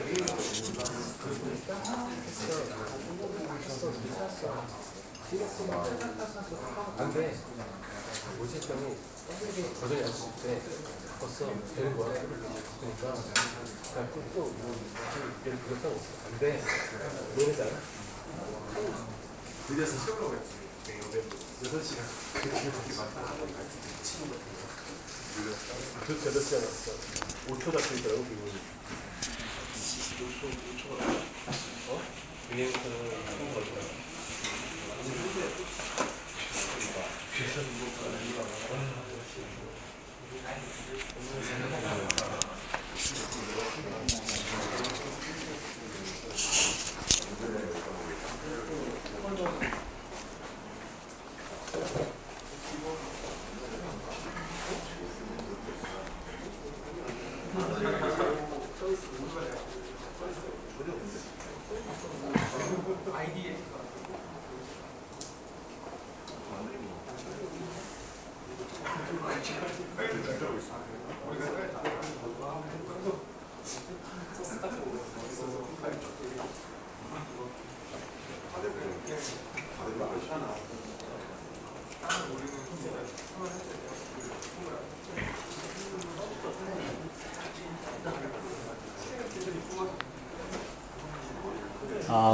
안돼 모집단이 버전이 왔을 때 바꿨어 되는 거야. 그러니까 나 또 얘를 그렸다고 안돼 모르잖아. 그래서 시험을 했지. 6시간 그렇게 맞다 친구 같은 거 8시간 왔어. 5초 잡히더라고 기분이. 5초가 어? 그림부터는 한 걸로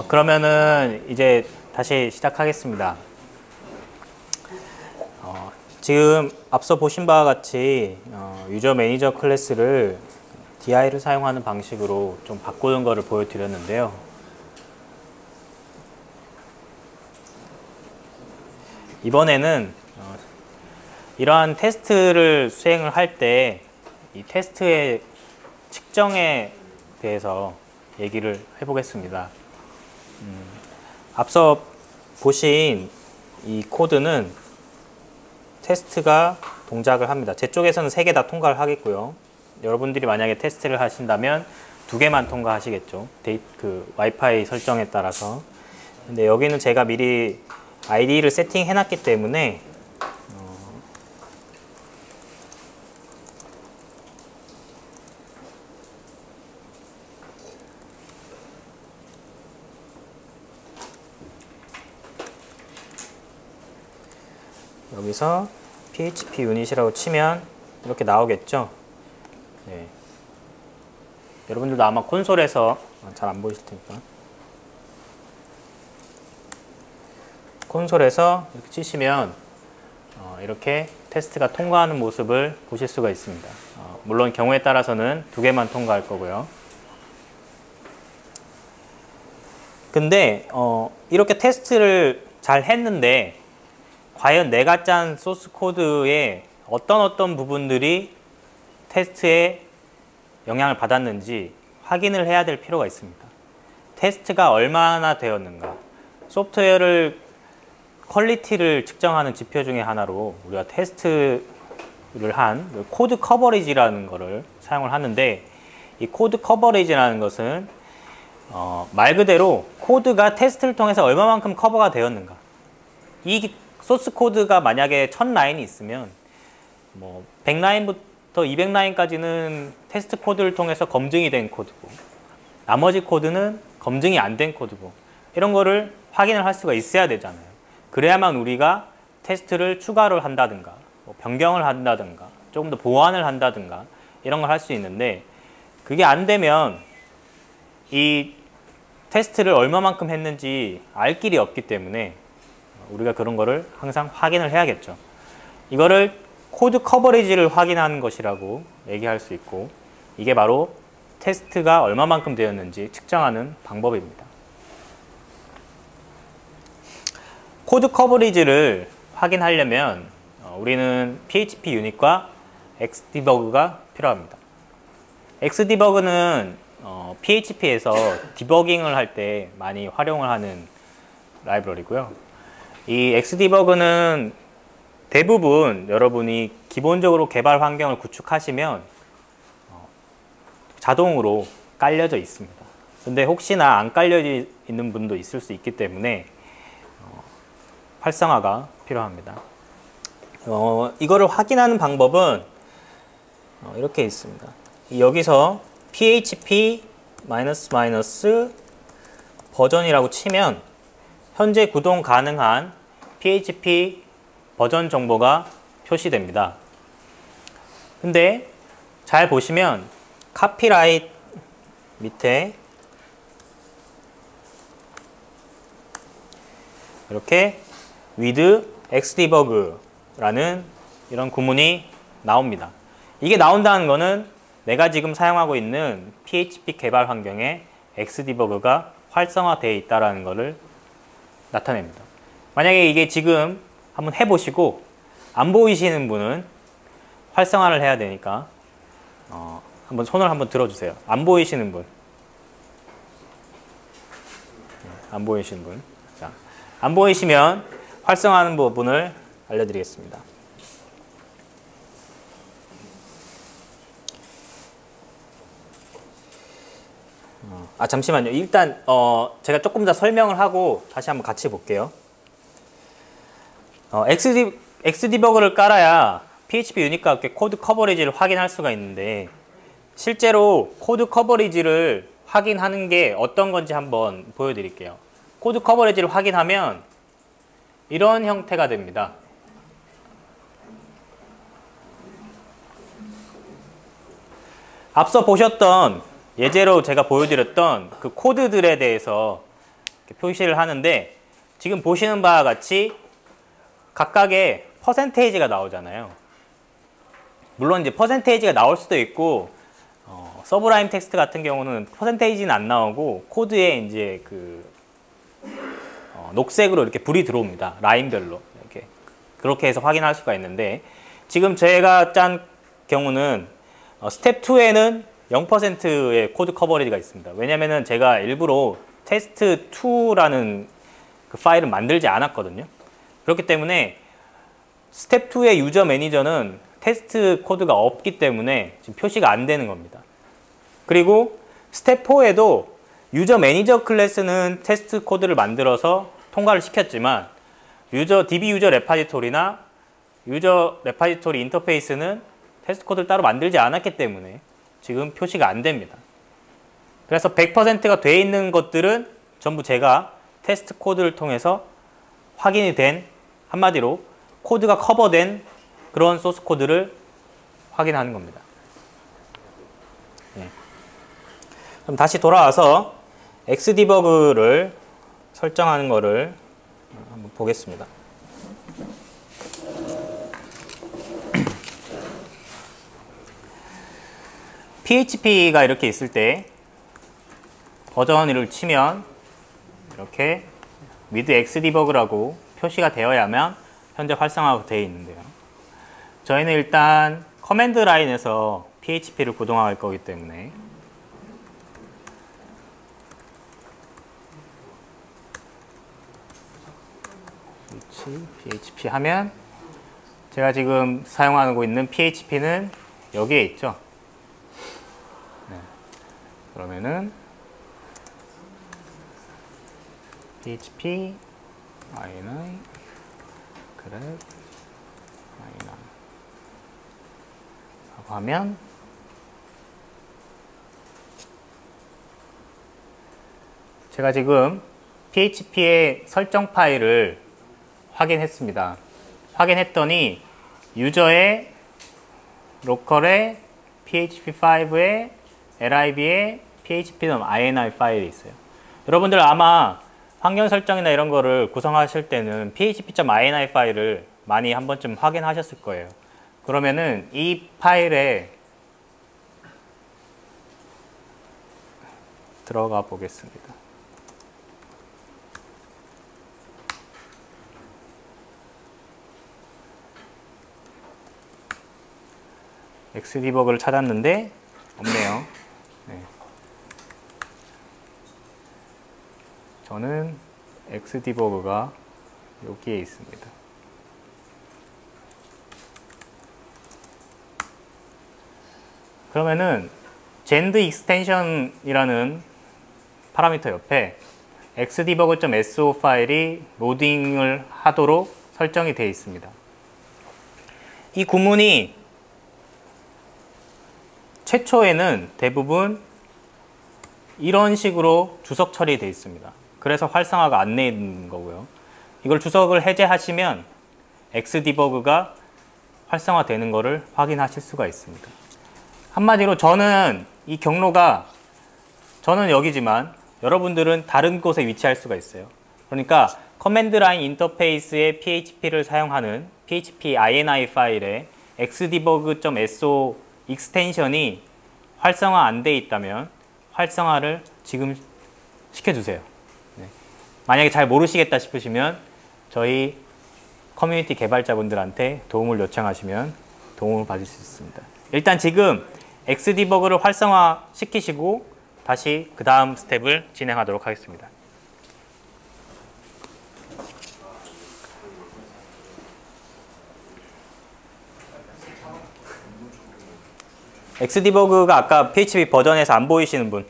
그러면은 이제 다시 시작하겠습니다. 지금 앞서 보신 바와 같이 유저 매니저 클래스를 DI를 사용하는 방식으로 좀 바꾸는 것을 보여드렸는데요. 이번에는 이러한 테스트를 수행을 할 때 이 테스트의 측정에 대해서 얘기를 해보겠습니다. 앞서 보신 이 코드는 테스트가 동작을 합니다. 제 쪽에서는 3개 다 통과를 하겠고요. 여러분들이 만약에 테스트를 하신다면 2개만 통과하시겠죠. 와이파이 설정에 따라서. 근데 여기는 제가 미리 아이디를 세팅해놨기 때문에 여기서 PHPUnit이라고 치면 이렇게 나오겠죠. 네. 여러분들도 아마 콘솔에서 잘 안 보이실 테니까 콘솔에서 이렇게 치시면 이렇게 테스트가 통과하는 모습을 보실 수가 있습니다. 물론 경우에 따라서는 2개만 통과할 거고요. 근데 이렇게 테스트를 잘 했는데 과연 내가 짠 소스 코드의 어떤 부분들이 테스트에 영향을 받았는지 확인을 해야 될 필요가 있습니다. 테스트가 얼마나 되었는가. 소프트웨어를 퀄리티를 측정하는 지표 중에 하나로 우리가 테스트를 한 코드 커버리지라는 것을 사용을 하는데, 이 코드 커버리지라는 것은 말 그대로 코드가 테스트를 통해서 얼마만큼 커버가 되었는가. 이 소스 코드가 만약에 1000라인이 있으면 뭐 100라인부터 200라인까지는 테스트 코드를 통해서 검증이 된 코드고, 나머지 코드는 검증이 안 된 코드고, 이런 거를 확인을 할 수가 있어야 되잖아요. 그래야만 우리가 테스트를 추가를 한다든가 뭐 변경을 한다든가 조금 더 보완을 한다든가 이런 걸 할 수 있는데, 그게 안 되면 이 테스트를 얼마만큼 했는지 알 길이 없기 때문에 우리가 그런 거를 항상 확인을 해야겠죠. 이거를 코드 커버리지를 확인하는 것이라고 얘기할 수 있고, 이게 바로 테스트가 얼마만큼 되었는지 측정하는 방법입니다. 코드 커버리지를 확인하려면 우리는 PHP 유닛과 Xdebug가 필요합니다. Xdebug는 PHP에서 디버깅을 할 때 많이 활용을 하는 라이브러리고요. 이 Xdebug는 대부분 여러분이 기본적으로 개발 환경을 구축하시면 자동으로 깔려져 있습니다. 근데 혹시나 안 깔려 있는 분도 있을 수 있기 때문에 활성화가 필요합니다. 이거를 확인하는 방법은 이렇게 있습니다. 여기서 php-버전이라고 치면 현재 구동 가능한 php 버전 정보가 표시됩니다. 근데 잘 보시면 copyright 밑에 이렇게 with xdebug 라는 이런 구문이 나옵니다. 이게 나온다는 거는 내가 지금 사용하고 있는 PHP 개발 환경에 xdebug가 활성화되어 있다는 것을 나타냅니다. 만약에 이게 지금 한번 해보시고 안 보이시는 분은 활성화를 해야 되니까 한번 손을 한번 들어주세요. 안 보이시는 분. 안 보이시는 분. 자, 안 보이시면 활성화하는 부분을 알려드리겠습니다. 아, 잠시만요. 일단 제가 조금 더 설명을 하고 다시 한번 같이 볼게요. Xdebug를 깔아야 PHP 유닛과 함께 코드 커버리지를 확인할 수가 있는데, 실제로 코드 커버리지를 확인하는 게 어떤 건지 한번 보여드릴게요. 코드 커버리지를 확인하면 이런 형태가 됩니다. 앞서 보셨던 예제로 제가 보여드렸던 그 코드들에 대해서 이렇게 표시를 하는데, 지금 보시는 바와 같이 각각의 퍼센테이지가 나오잖아요. 물론 이제 퍼센테이지가 나올 수도 있고, 서브라임 텍스트 같은 경우는 퍼센테이지는 안 나오고 코드에 이제 그 녹색으로 이렇게 불이 들어옵니다. 라인별로 이렇게 그렇게 해서 확인할 수가 있는데, 지금 제가 짠 경우는 스텝 2에는 0%의 코드 커버리지가 있습니다. 왜냐면은 제가 일부러 테스트 2라는 그 파일을 만들지 않았거든요. 그렇기 때문에 스텝 2의 유저 매니저는 테스트 코드가 없기 때문에 지금 표시가 안 되는 겁니다. 그리고 스텝 4에도 유저 매니저 클래스는 테스트 코드를 만들어서 통과를 시켰지만, DB 유저 레파지토리나 유저 레파지토리 인터페이스는 테스트 코드를 따로 만들지 않았기 때문에 지금 표시가 안 됩니다. 그래서 100%가 돼 있는 것들은 전부 제가 테스트 코드를 통해서 확인이 된, 한마디로 코드가 커버된 그런 소스 코드를 확인하는 겁니다. 네. 그럼 다시 돌아와서 Xdebug를 설정하는 거를 한번 보겠습니다. PHP가 이렇게 있을 때 버전을 치면 이렇게 with Xdebug라고 표시가 되어야만 현재 활성화가 되어 있는데요. 저희는 일단 커맨드 라인에서 PHP를 구동할 거기 때문에 PHP 하면 제가 지금 사용하고 있는 PHP는 여기에 있죠. 네. 그러면은 PHP ini 그래 ini 하고 하면 제가 지금 PHP의 설정 파일을 확인했습니다. 확인했더니 유저의 로컬에 php5에 lib에 php.ini 파일이 있어요. 여러분들 아마 환경 설정이나 이런 거를 구성하실 때는 php.ini 파일을 많이 한 번쯤 확인하셨을 거예요. 그러면은 이 파일에 들어가 보겠습니다. 엑스디버그를 찾았는데 없네요. 네. 저는 엑스디버그가 여기에 있습니다. 그러면은 젠드 익스텐션이라는 파라미터 옆에 xdebug.so 파일이 로딩을 하도록 설정이 되어 있습니다. 이 구문이 최초에는 대부분 이런 식으로 주석 처리되어 있습니다. 그래서 활성화가 안 돼 있는 거고요. 이걸 주석을 해제하시면 xdebug가 활성화되는 것을 확인하실 수가 있습니다. 한마디로 저는 이 경로가 저는 여기지만 여러분들은 다른 곳에 위치할 수가 있어요. 그러니까 커맨드 라인 인터페이스에 PHP를 사용하는 PHPINI 파일에 xdebug.so 익스텐션이 활성화 안 돼 있다면 활성화를 지금 시켜주세요. 네. 만약에 잘 모르시겠다 싶으시면 저희 커뮤니티 개발자분들한테 도움을 요청하시면 도움을 받을 수 있습니다. 일단 지금 xdebug를 활성화시키시고 다시 그 다음 스텝을 진행하도록 하겠습니다. 엑스디버그가 아까 PHP 버전에서 안 보이시는 분.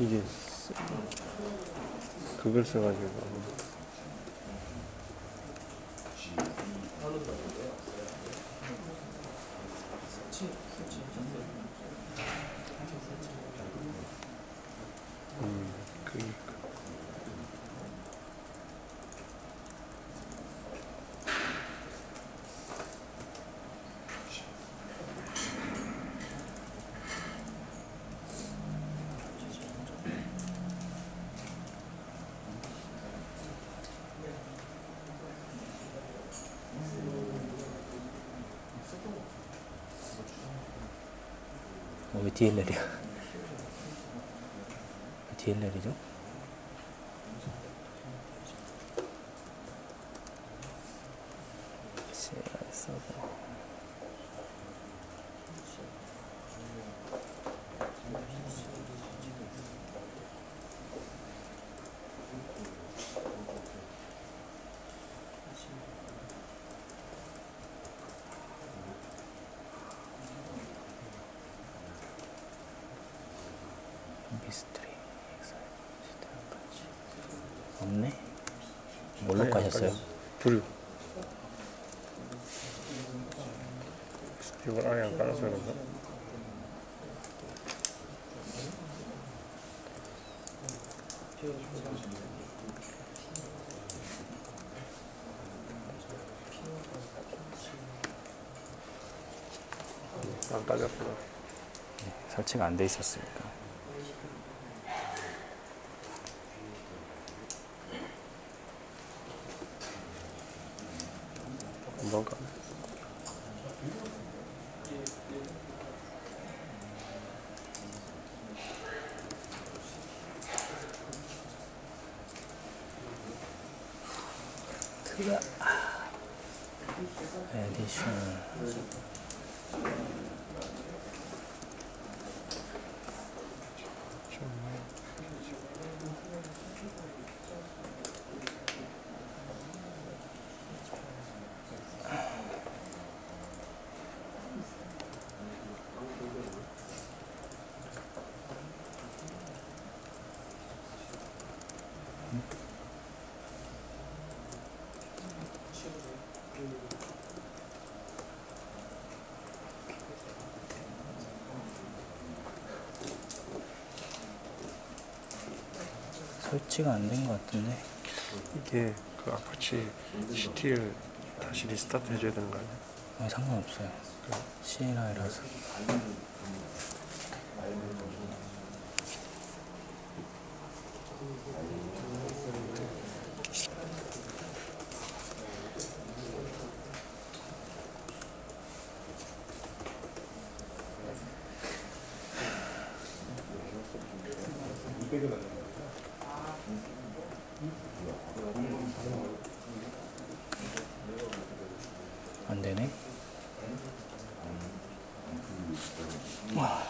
이게 그걸 써가지고. 왜 뒤에 내려? 뒤에 내리죠? 없네? 뭘로 가셨어요? 불. 이걸 아예 안 깔아서 그런가? 안 깔렸구나. 네, 설치가 안 돼 있었으니까. 설치가 안 된 것 같은데. 이게 그 아파치 CTL 다시 리스타트 해줘야 되는 거 아니야? 아, 상관없어요. 그래. CLI라서. 안 되네. 와.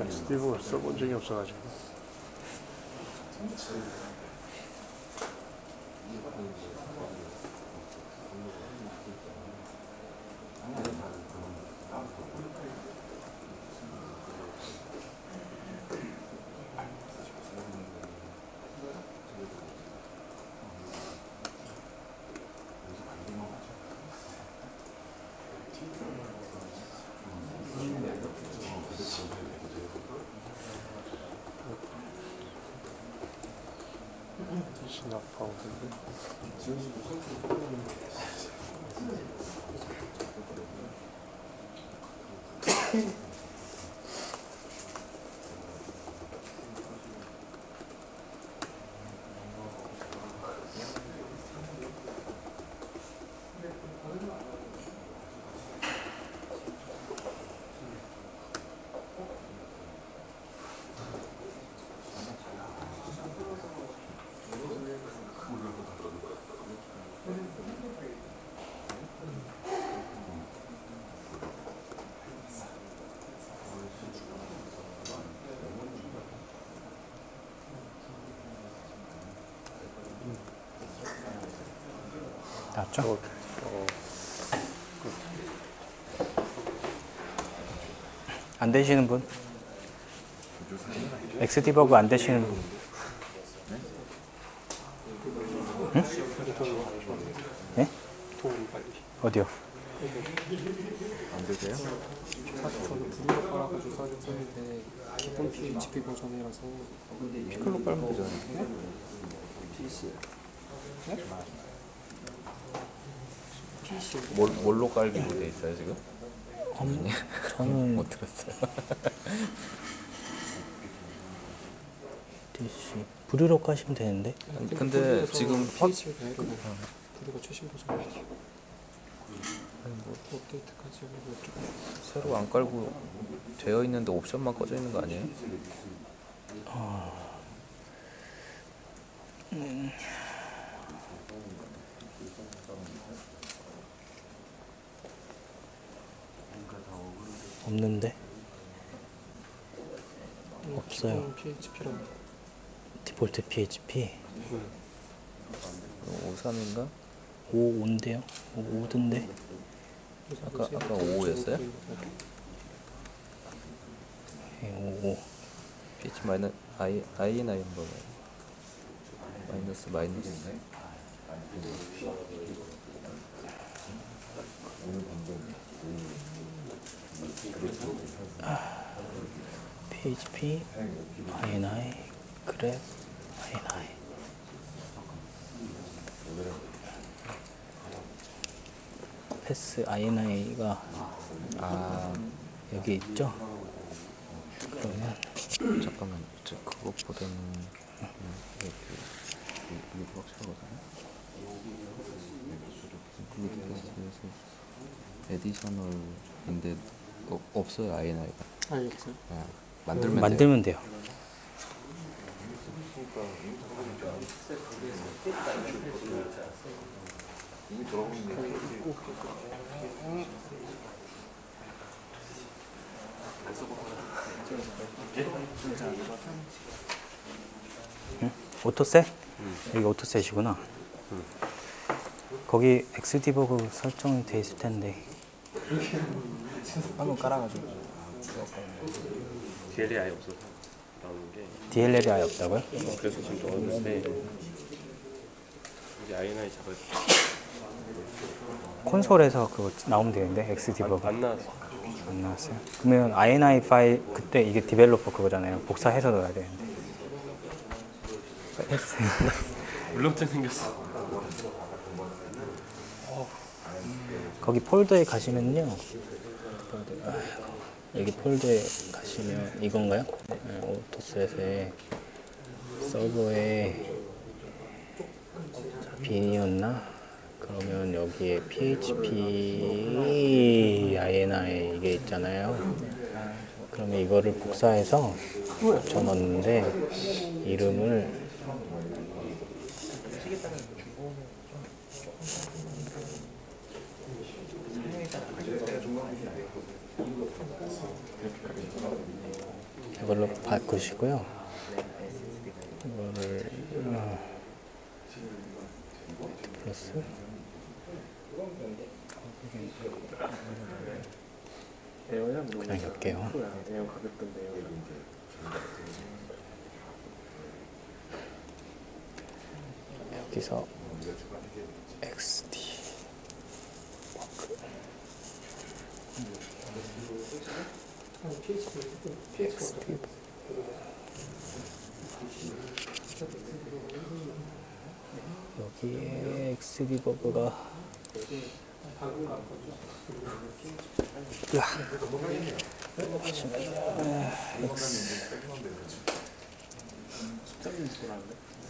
엑스디버그 써본 적이 없어가지고. 낫죠? 안 되시는 분? 엑스디버그 안 되시는 분? 응? 네? 어디요? 안 되세요? 저는 블루로 깔아서 조사했었는데 기존 PHP 버전이라서 피클로 깔면 되잖아요. 네? 뭘로 깔기로 돼 있어요 지금? 저는 못 들었어요. DC 브루로 까시면 되는데. 아니, 근데 지금 PHP 브루가 최신 버전이에요. 뭐 업데이트까지 새로 안 깔고 되어 있는데 옵션만 꺼져 있는 거 아니에요? 없는데? 없어요. 디폴트 PHP? 53인가? 55인데요? 55인데? 아까 55였어요? 네, 55 PHP 마이너스 INI 한 번 마이너스 PHP, INI, 그래, INI. 패스 INI가 여기 있죠? 그러면 잠깐만, 그것보다는 이게 확실하거든요. 에디셔널인데 없어요 INI가. 아니 없어요. 아, 만들면 돼요. 응? 오토셋? 여기 오토셋이구나. 거기 엑스디버그 설정이 돼 있을 텐데. 한번 깔아가지고. DLL이 아예 없어서 나오는 게. DLL이 아예 없다고요? 그래서 지금 넣었는데 이제 INI 잡아야 콘솔에서 그거 나오면 되는데 Xdebug 안 나왔어. 안 나왔어요? 그러면 INI 파일 그때 이게 디벨로퍼 그거잖아요. 복사해서 넣어야 되는데. 울렁증 생겼어. 거기 폴더에 가시면요. 여기 폴더에 가시면 이건가요? 오토셋에 서버에 빈이었나? 그러면 여기에 PHP INI 이게 있잖아요. 그러면 이거를 복사해서 붙여 넣는데 이름을 이걸로 바꾸시고요. 이거를 플러스 그냥 엮게요. 여기서 XD 워크 XD 여기에 XD버그가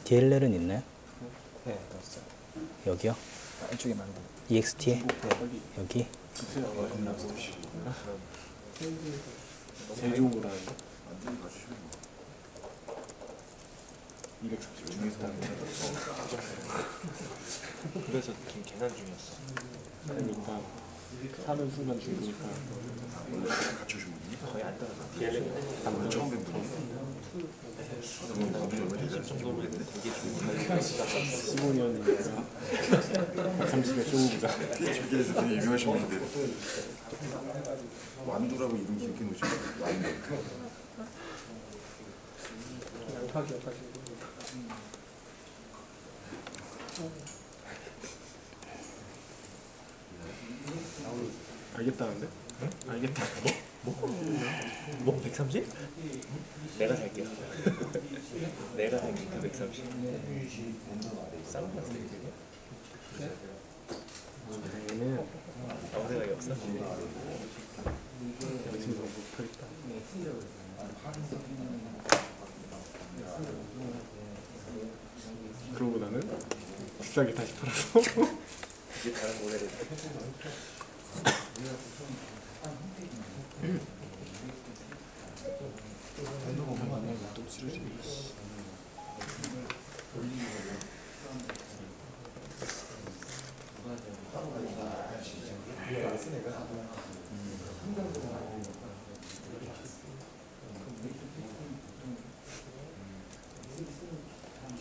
DLL은 있나요? 네, 넣었어요. 여기요? 안쪽에 만든. EXT에? 네. 여기? 제일 좋은 거라는 거? 230 중에서 다른 거. 그래서 지금 계산 중이었어. 그러니까 사는 순간 중이니까. 원래 갖춰주면 거의 안 따라가. 처음 뵌 분이? 완두라고 이름 기억해 놓으시면 알겠다는데? 알겠다. 뭐? 130? 내가 살게요. 내가 살게요. 130. 싸운 거 같은데 이게? 자기는 아무 생각이 없어? 여기서 너무 못하겠다. 그러고 나는 비싸게 다시 팔아서 이게 다른 모델을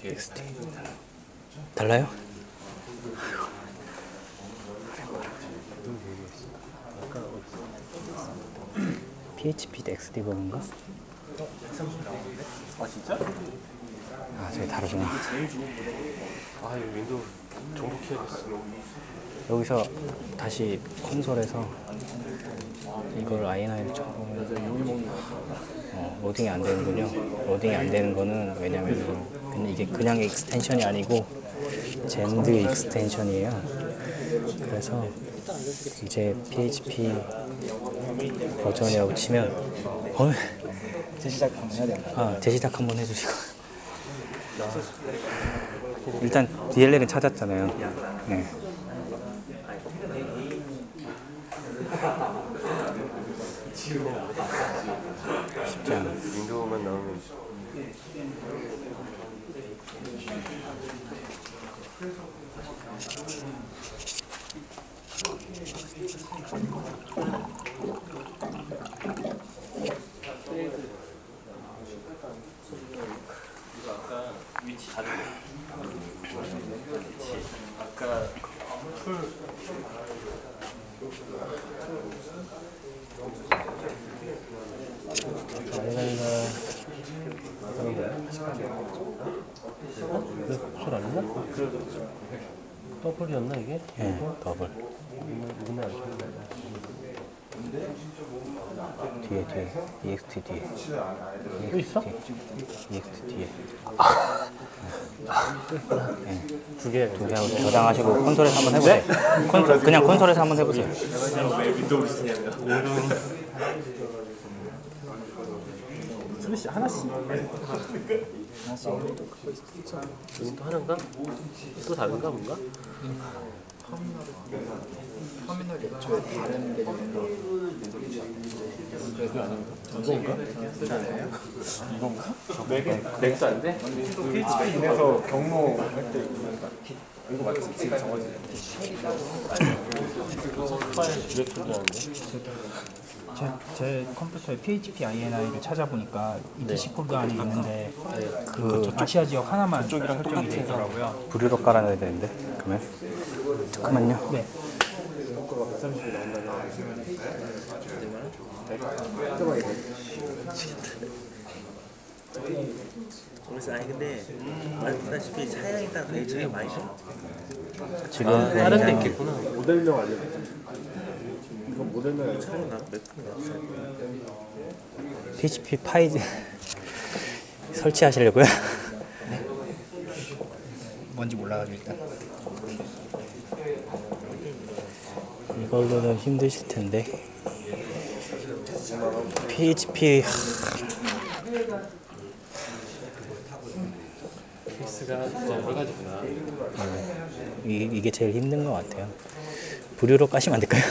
XT 달라요? PHP 엑스디버그인가? 아 진짜? 아 저기 다르구나. 아 이거 윈도우 정복해야겠어. 여기서 다시 콘솔에서 이걸 INI를 쳐보면 로딩이 안 되는군요. 로딩이 안 되는 거는 왜냐면 이게 그냥 익스텐션이 아니고 젠드 익스텐션이에요. 그래서 이제 PHP 버전이라고 치면 재시작 한번 해야 된다. 아, 재시작 한번 해주시고 일단 DLL은 찾았잖아요. 네. 쉽지 않아. 윈도우만 나오면 아까 술 아니나? 더블이었나 이게? 예, 더블. 뒤에 EXT 뒤에. 또 있어? EXT 뒤에. 두 개 하고 저장하시고 콘솔에서 한번 해보세요. 네? 콘솔, 그냥 콘솔에서 한번 해보세요. 왜 윈도우를 쓰냐면 하나씩 또 하나인가? 또 다른가 뭔가? 터미널이 애초에 다른 개념인가? 이건가? 쓰지 않아요? 이건가? 맥스 안 돼? PHP 인해서 경로 할 때 이거 맞지? 지가 정어지네. 제 컴퓨터에 PHPINI를 찾아보니까 ETC 코드 안에 있는데 그 아시아 지역 하나만 그쪽이랑 설정이 돼 있더라고요. 부류로 깔아놔야 되는데 그러면 잠깐만요. 네. 아니 근데 말씀다시피 사양이 딱 되게 차이가 많이 나. 지금 다른 데 있겠구나. 모델명 알려주세요. 이건 모델명이 처음 나 PHP 파이 설치하시려고요? 네. 뭔지 몰라가지고 일단 이걸로는 힘드실 텐데 PHP 케이스가 여러 가지구나. 이게 제일 힘든 것 같아요. 부류로 까시면 안 될까요?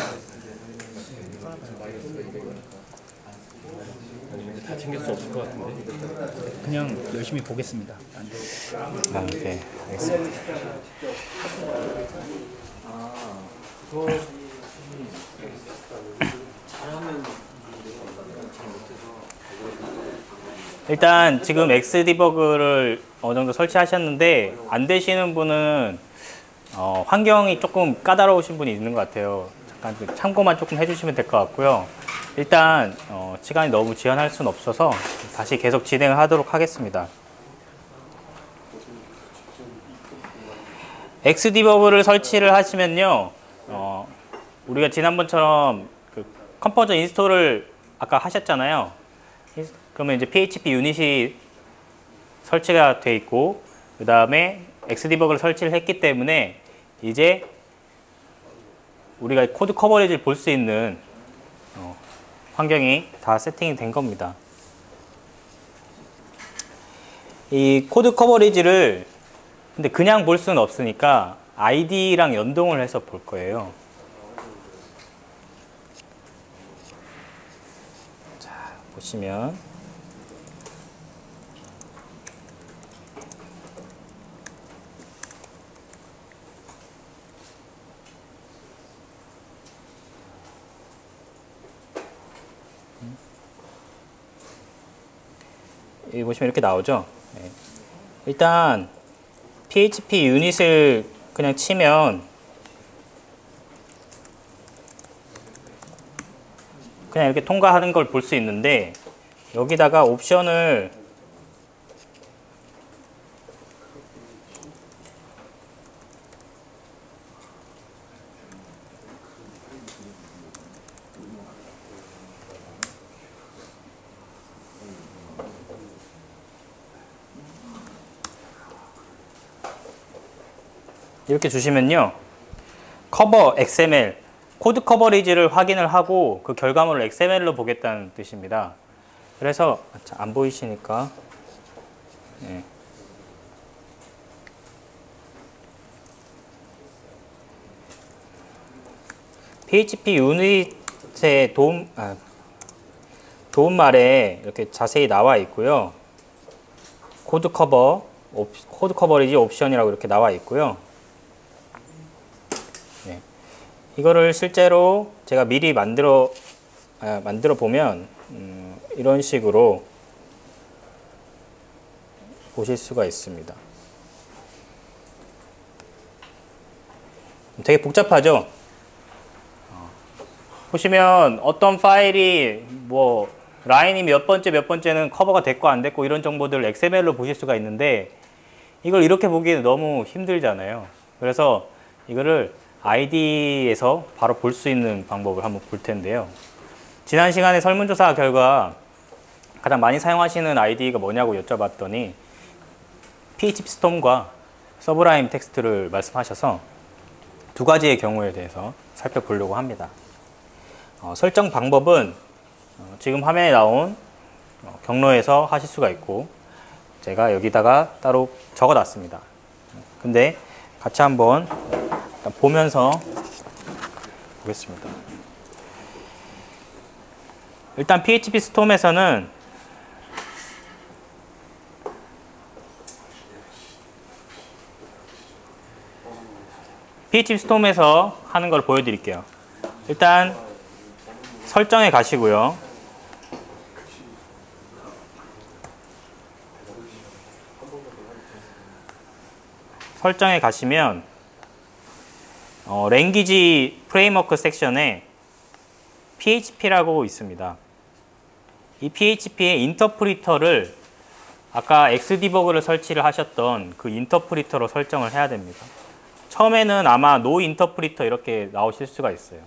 다 챙길 수 없을 것 같은데. 그냥 열심히 보겠습니다. 아, 네. 알겠습니다. 일단 지금 엑스디버그를 어느 정도 설치하셨는데 안 되시는 분은 환경이 조금 까다로우신 분이 있는 것 같아요. 잠깐 참고만 조금 해주시면 될 것 같고요. 일단 시간이 너무 지연할 수는 없어서 다시 계속 진행을 하도록 하겠습니다. 엑스디버그를 설치를 하시면요, 우리가 지난번처럼 그 컴포저 인스톨을 아까 하셨잖아요. 그러면 이제 PHP 유닛이 설치가 돼 있고 그 다음에 엑스디버그를 설치를 했기 때문에 이제 우리가 코드 커버리지를 볼 수 있는 환경이 다 세팅이 된 겁니다. 이 코드 커버리지를 근데 그냥 볼 수는 없으니까 ID랑 연동을 해서 볼 거예요. 자, 보시면 여기 보시면 이렇게 나오죠. 네. 일단 PHP 유닛을 그냥 치면 그냥 이렇게 통과하는 걸 볼 수 있는데 여기다가 옵션을 이렇게 주시면요, 커버 XML 코드 커버리지를 확인을 하고 그 결과물을 XML로 보겠다는 뜻입니다. 그래서 안 보이시니까 네. PHP 유닛의 도움말에 이렇게 자세히 나와 있고요. 코드 커버리지 옵션이라고 이렇게 나와 있고요. 이거를 실제로 제가 미리 만들어 보면 이런 식으로 보실 수가 있습니다. 되게 복잡하죠? 보시면 어떤 파일이 뭐 라인이 몇 번째는 커버가 됐고 안 됐고 이런 정보들을 XML로 보실 수가 있는데 이걸 이렇게 보기에는 너무 힘들잖아요. 그래서 이거를 ID에서 바로 볼 수 있는 방법을 한번 볼 텐데요. 지난 시간에 설문조사 결과 가장 많이 사용하시는 ID가 뭐냐고 여쭤봤더니 PHPStorm과 서브라임 텍스트를 말씀하셔서 두 가지의 경우에 대해서 살펴보려고 합니다. 설정 방법은 지금 화면에 나온 경로에서 하실 수가 있고, 제가 여기다가 따로 적어놨습니다. 근데 같이 한번 보면서 보겠습니다. 일단 PHPStorm에서는 PHPStorm에서 하는 걸 보여드릴게요. 일단 설정에 가시고요. 설정에 가시면 랭귀지 프레임워크 섹션에 PHP라고 있습니다. 이 PHP의 인터프리터를 아까 Xdebug를 설치를 하셨던 그 인터프리터로 설정을 해야 됩니다. 처음에는 아마 no 인터프리터 이렇게 나오실 수가 있어요.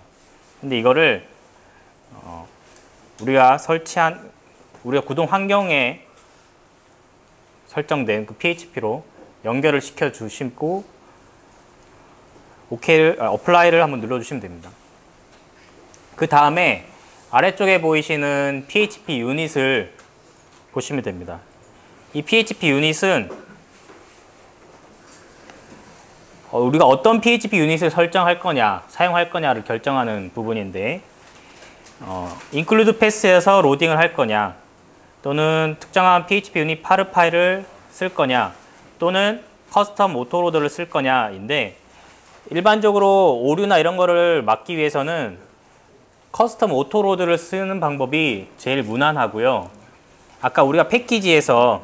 근데 이거를 우리가 구동 환경에 설정된 그 PHP로 연결을 시켜주시고 어플라이를 한번 눌러주시면 됩니다. 그 다음에 아래쪽에 보이시는 PHP 유닛을 보시면 됩니다. 이 PHP 유닛은 우리가 어떤 PHP 유닛을 설정할 거냐, 사용할 거냐를 결정하는 부분인데, include pass에서 로딩을 할 거냐, 또는 특정한 PHP 유닛 파르 파일을 쓸 거냐, 또는 커스텀 오토로더를 쓸 거냐인데, 일반적으로 오류나 이런 거를 막기 위해서는 커스텀 오토로드를 쓰는 방법이 제일 무난하고요. 아까 우리가 패키지에서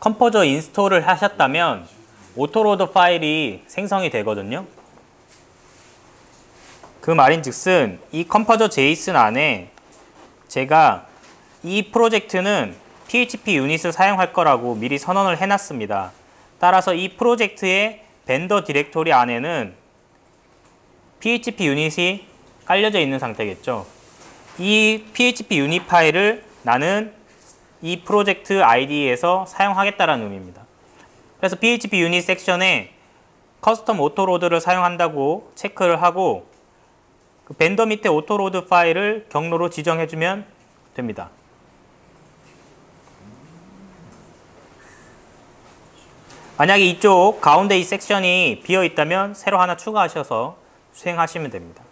컴포저 인스톨을 하셨다면 오토로드 파일이 생성이 되거든요. 그 말인즉슨 이 컴포저 제이슨 안에 제가 이 프로젝트는 PHP 유닛을 사용할 거라고 미리 선언을 해놨습니다. 따라서 이 프로젝트의 벤더 디렉토리 안에는 PHP 유닛이 깔려져 있는 상태겠죠. 이 PHP 유닛 파일을 나는 이 프로젝트 아이디에서 사용하겠다라는 의미입니다. 그래서 PHP 유닛 섹션에 커스텀 오토로드를 사용한다고 체크를 하고, 그 벤더 밑에 오토로드 파일을 경로로 지정해주면 됩니다. 만약에 이쪽 가운데 이 섹션이 비어 있다면 새로 하나 추가하셔서 수행하시면 됩니다.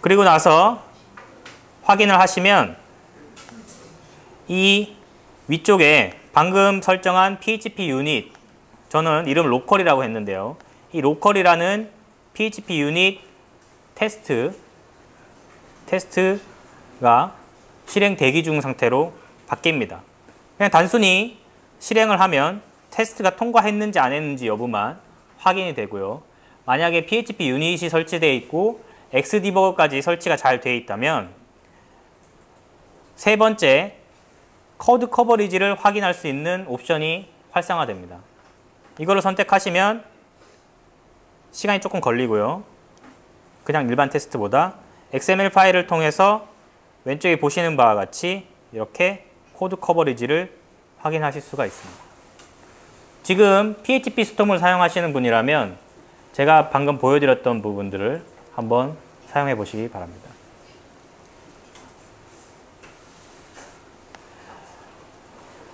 그리고 나서 확인을 하시면 이 위쪽에 방금 설정한 PHP 유닛, 저는 이름을 로컬이라고 했는데요, 이 로컬이라는 PHP 유닛 테스트가 실행 대기 중 상태로 바뀝니다. 그냥 단순히 실행을 하면 테스트가 통과했는지 안 했는지 여부만 확인이 되고요. 만약에 PHP 유닛이 설치되어 있고 Xdebugg까지 설치가 잘 되어 있다면 세 번째, 코드 커버리지를 확인할 수 있는 옵션이 활성화됩니다. 이거를 선택하시면 시간이 조금 걸리고요. 그냥 일반 테스트보다 XML 파일을 통해서 왼쪽에 보시는 바와 같이 이렇게 코드 커버리지를 확인하실 수가 있습니다. 지금 PHPStorm을 사용하시는 분이라면 제가 방금 보여드렸던 부분들을 한번 사용해 보시기 바랍니다.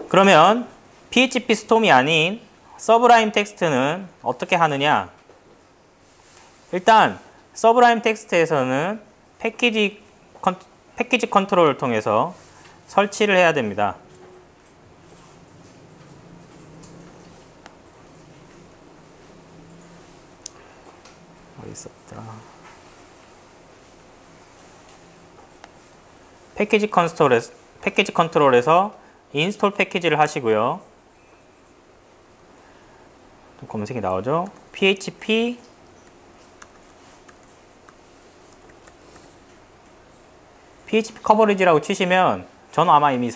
그러면 PHPStorm이 아닌 서브라임 텍스트는 어떻게 하느냐? 일단 서브라임 텍스트에서는 패키지 컨트롤을 통해서 설치를 해야 됩니다. 있었다. 패키지 컨트롤에서 인스톨 패키지를 하시고요. 또 검색이 나오죠. PHP 커버리지라고 치시면 저는 아마 이미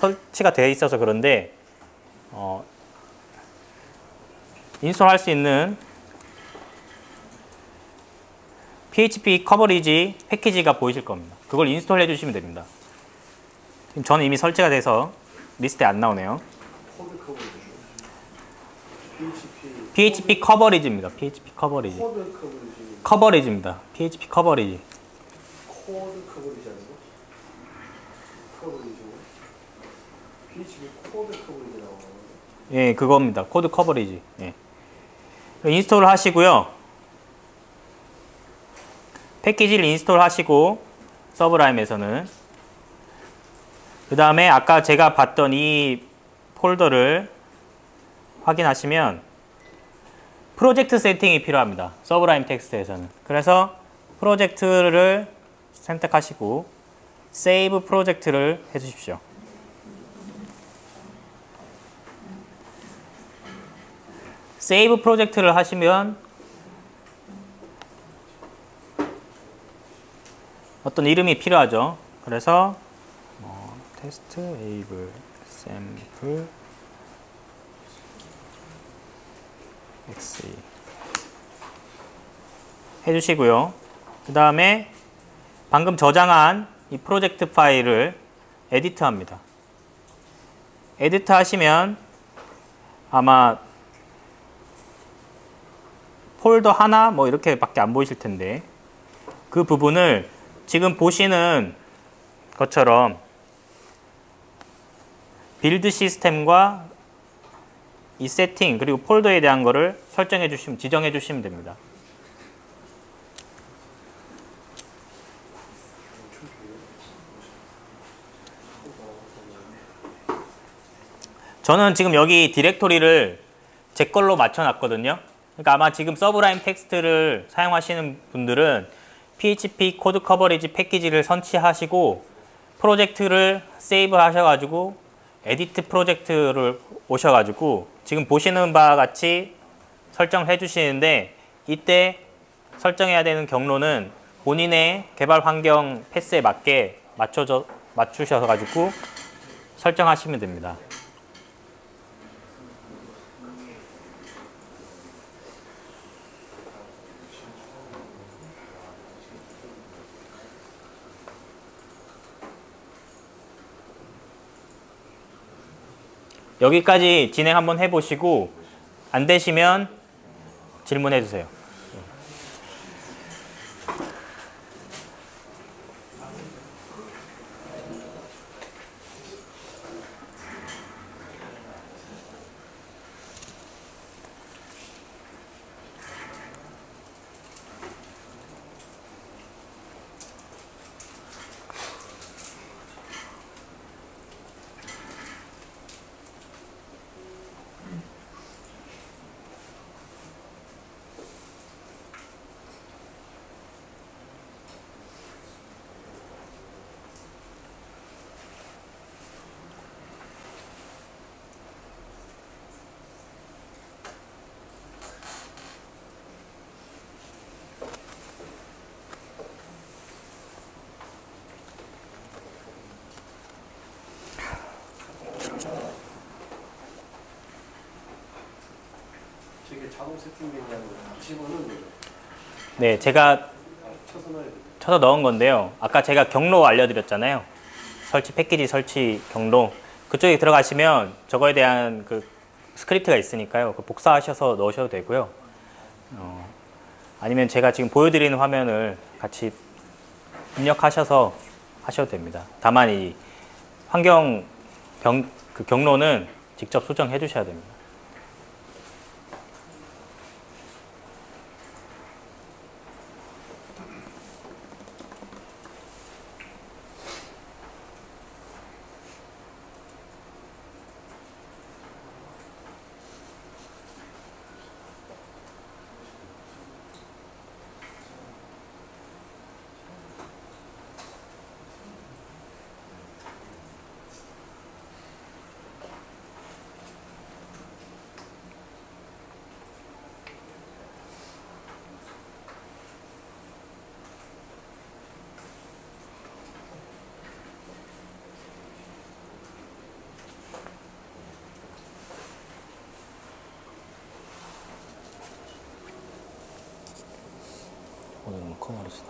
설치가 되어 있어서 그런데 인스톨할 수 있는 PHP 커버리지 패키지가 보이실 겁니다. 그걸 인스톨 해주시면 됩니다. 저는 이미 설치가 돼서 리스트에 안 나오네요. PHP 커버리지입니다. PHP 커버리지. 커버리지입니다. PHP 커버리지. 코드 커버리지 아니고? 커버리지. PHP 코드 커버리지 나오는 거예요? 예, 그겁니다. 코드 커버리지. 예. 인스톨을 하시고요. 패키지를 인스톨하시고 서브라임에서는 그 다음에 아까 제가 봤던 이 폴더를 확인하시면 프로젝트 세팅이 필요합니다. 서브라임 텍스트에서는. 그래서 프로젝트를 선택하시고 세이브 프로젝트를 해주십시오. 세이브 프로젝트를 하시면 어떤 이름이 필요하죠. 그래서 테스트 에이블 샘플 XE 해주시고요. 그 다음에 방금 저장한 이 프로젝트 파일을 에디트 합니다. 에디트 하시면 아마 폴더 하나 뭐 이렇게 밖에 안 보이실 텐데 그 부분을 지금 보시는 것처럼 빌드 시스템과 이 세팅 그리고 폴더에 대한 거를 설정해 주시면 지정해 주시면 됩니다. 저는 지금 여기 디렉토리를 제 걸로 맞춰 놨거든요. 그러니까 아마 지금 서브라임 텍스트를 사용하시는 분들은 PHP 코드 커버리지 패키지를 선치하시고 프로젝트를 세이브 하셔가지고 에디트 프로젝트를 오셔가지고 지금 보시는 바와 같이 설정해 주시는데 이때 설정해야 되는 경로는 본인의 개발 환경 패스에 맞게 맞추셔가지고 설정하시면 됩니다. 여기까지 진행 한번 해보시고 안 되시면 질문해 주세요. 네, 제가 쳐서 넣은 건데요. 아까 제가 경로 알려드렸잖아요. 설치 패키지 설치 경로. 그쪽에 들어가시면 저거에 대한 그 스크립트가 있으니까요. 복사하셔서 넣으셔도 되고요. 아니면 제가 지금 보여드리는 화면을 같이 입력하셔서 하셔도 됩니다. 다만 이 환경 그 경로는 직접 수정해 주셔야 됩니다. 커버리시다.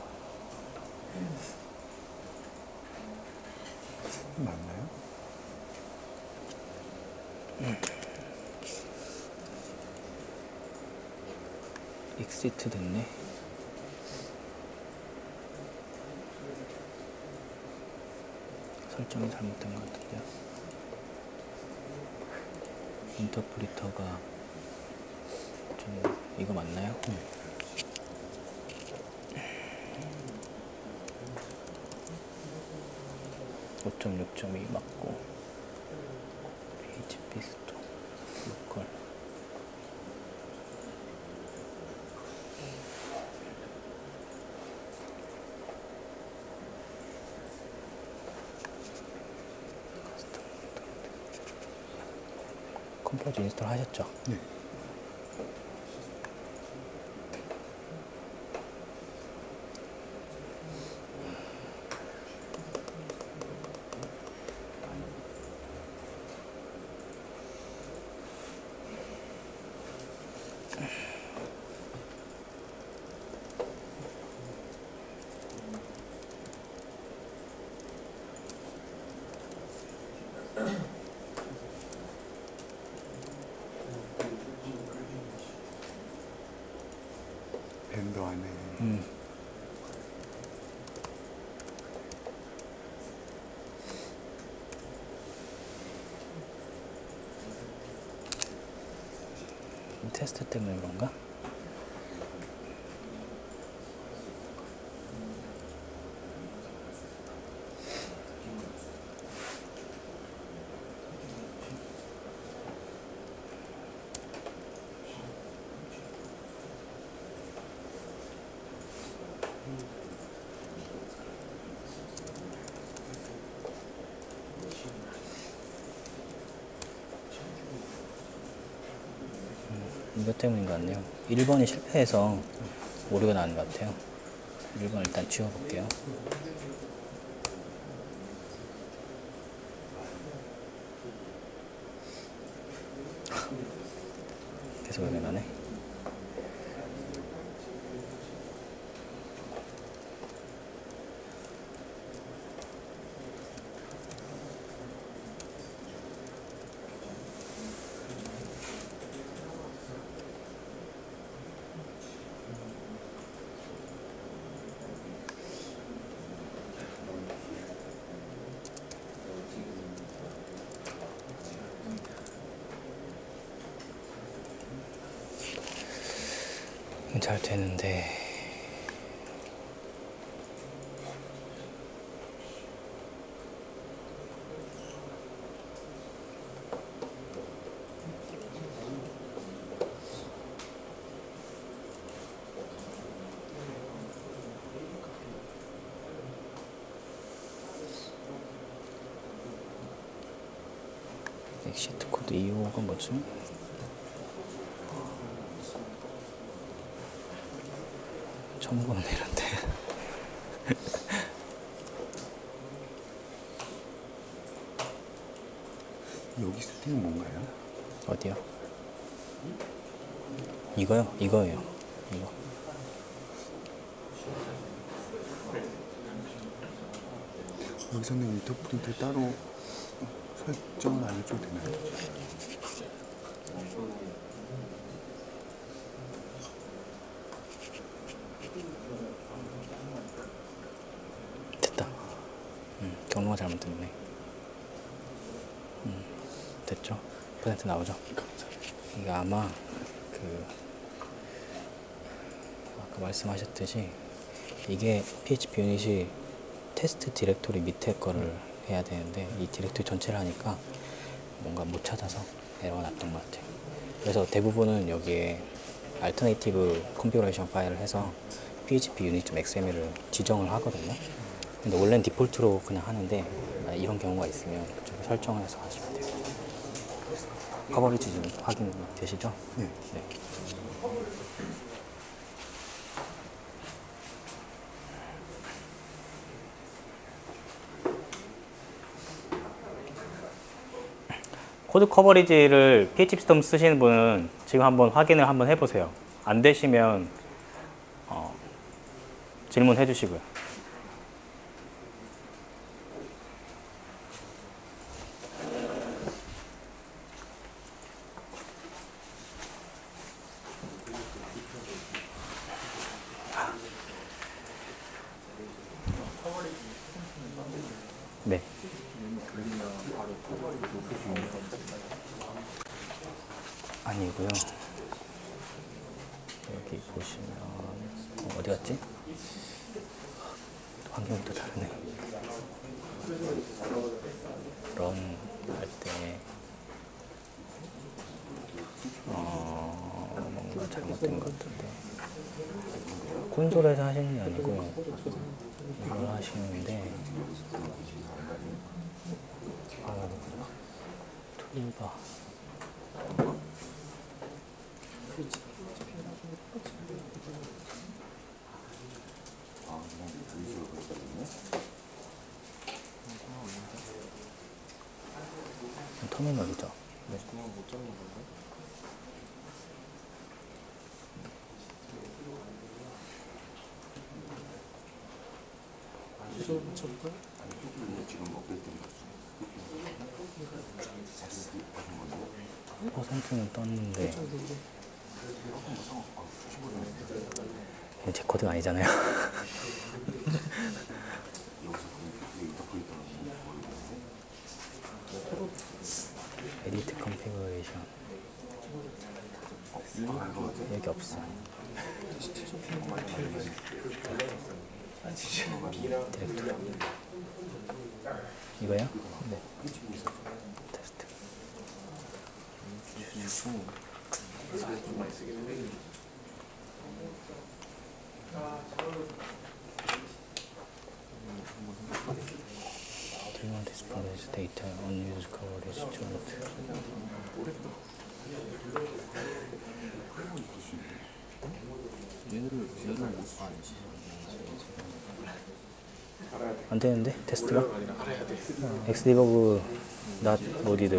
맞나요? 익시트 됐네. 설정이 잘못된 것 같은데요. 인터프리터가 좀 이거 맞나요? 응. 5.6.2 맞고 PHPStorm 로컬 컴포즈 인스톨 하셨죠? 네. 테스트 때문에 그런가? 이것 때문인 것 같네요. 1번이 실패해서 오류가 나는 것 같아요. 1번 일단 지워볼게요. 계속 오류가 나네. 잘 되는데 엑시트 코드 25가 뭐죠? 처음 보는 이런데. 여기 세팅은 뭔가요? 어디요? 이거요? 이거예요. 이거. 여기서는 인터프린트 따로 설정을 안 해줘도 되나요? 경로가 잘못됐네. 됐죠? 퍼센트 나오죠? 이게 아마 그 아까 말씀하셨듯이 이게 PHP 유닛이 테스트 디렉토리 밑에 거를 해야 되는데 이 디렉토리 전체를 하니까 뭔가 못 찾아서 에러가 났던 것 같아요. 그래서 대부분은 여기에 알터네이티브 컨피그레이션 파일을 해서 PHP 유닛.xml을 지정을 하거든요. 근데 원래는 디폴트로 그냥 하는데 이런 경우가 있으면 좀 설정해서 하시면 돼요. 커버리지 지금 확인 되시죠? 네. 네. 코드 커버리지를 PHPStorm 쓰시는 분은 지금 한번 확인을 한번 해보세요. 안 되시면 질문해 주시고요. 네. 아니고요. 여기 보시면 어디 갔지? 환경이 또 다르네. 런 할 때 뭔가 잘못된 것 같은데 콘솔에서 하시는 게 아니고 이걸 하시는데 툴바 터미널이죠. 네. 퍼센트는 떴는데 제 코드가 아니잖아요. 에디트 컨피그레이션 여기 없어. 디렉토리 이거요? 네. 테스트. Do you want this product data on user coverage chart? 안 되는데? 테스트가? Xdebug not loaded.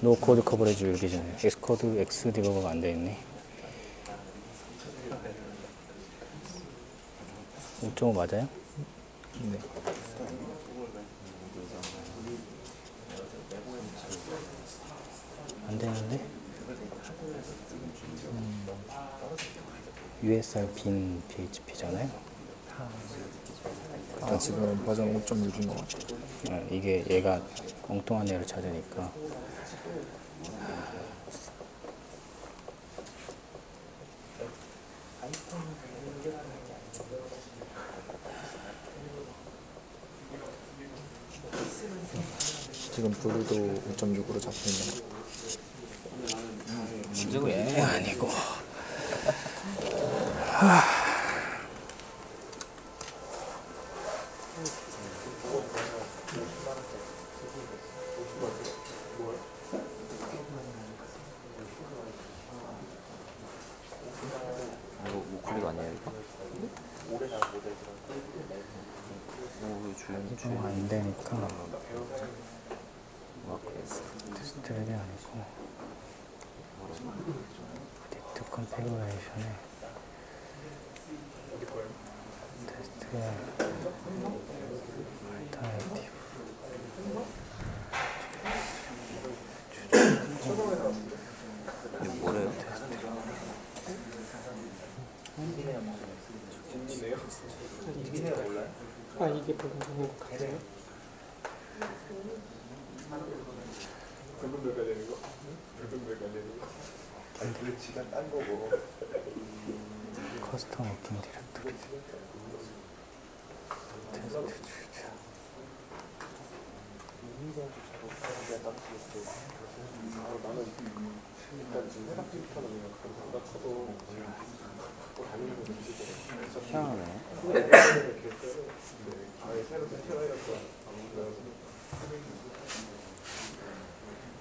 No code coverage 여기잖아요. Xcode Xdebug가 안 되어있네. 5.5 맞아요? 네. 안 되는데? USR 빈 PHP잖아요? 아, 지금 버전 5.6인 것 같아요. 아, 이게 얘가 엉뚱한 애를 찾으니까. 지금 블루도 5.6으로 잡혀있는 것 같아요. 문제고 얘 아니고 이거 우클릭 아니에요 이거? 이거 안 되니까 테스트랩이 아니고 디렉트 컨피그레이션에 테스트 알터네이티브 이거 뭐래요? 테스트 아 이게 보통 정보가 같아요? 불금별가 되는 거? 불금별가 되는 거? 아니 그렇지가 딴 거고 커스텀 워킹 디렉토리 테스트 주자 희한하네.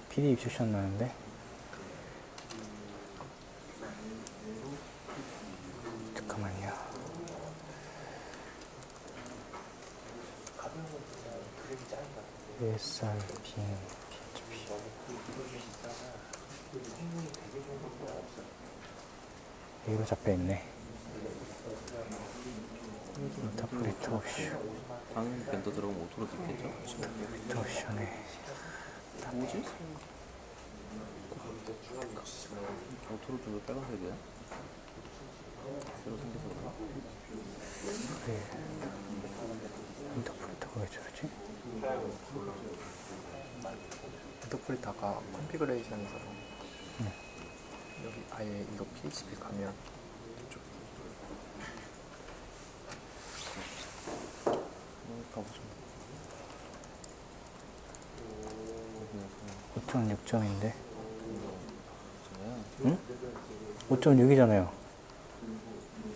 PD 입출시한 나는데 잠깐만요. SRP PHP 여기로 잡혀있네. 다 프린트 옵션. 당연히 밴더 들어오면 오토로 듣겠죠? 프린트 옵션에. 뭐지? 오토로 좀 더 빨간색이야? 새로 생겨서 그런가? 그래. 밴더 프린트가 왜 저러지? 밴더 프린트 아까 컨피그레이션에서 여기 아예 이거 PHP 가면 가보죠. 5.6점인데? 응? 5.6이잖아요.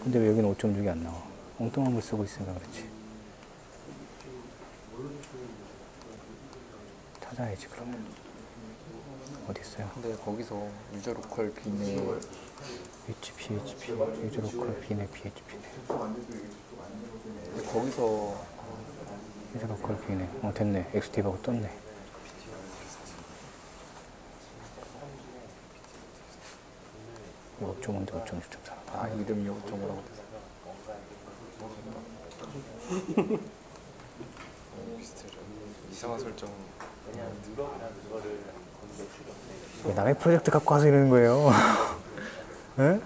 근데 왜 여기는 5.6이 안 나와? 엉뚱한 걸 쓰고 있으니까 그렇지. 찾아야지, 그러면. 어디 있어요? 근데 거기서 유저 로컬 비네 PHP, 유저 로컬 비네 PHP네. 근데 거기서 유저 로컬 비네. 어, 됐네. Xdebug 떴네. 뭐 5.5인데 5.6.4. 아, 이름이 5.5라고 됐어. 이상한 설정. 왜 남의 프로젝트 갖고 와서 이러는 거예요? 네?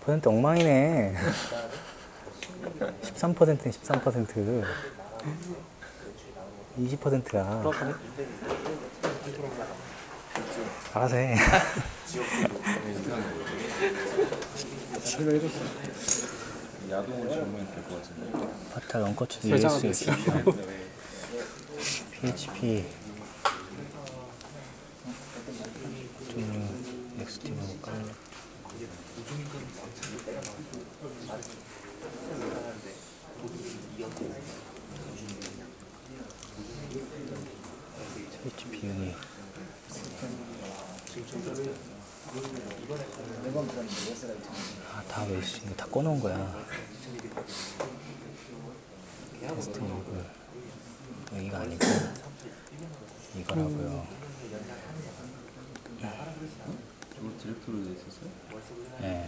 퍼센트 엉망이네. 13%는 13%. 20%라. 알아서 해. 야동을 전문이 될 것 같은데. 파탈 언커츠도 ES. PHP. Xdebug 깔려. PHPUnit. 아, 다 왜 이거 다 꺼놓은 거야. Xdebug 여기가 아니고 이거라고요. 이거 디렉토리로 되어 있었어요? 네.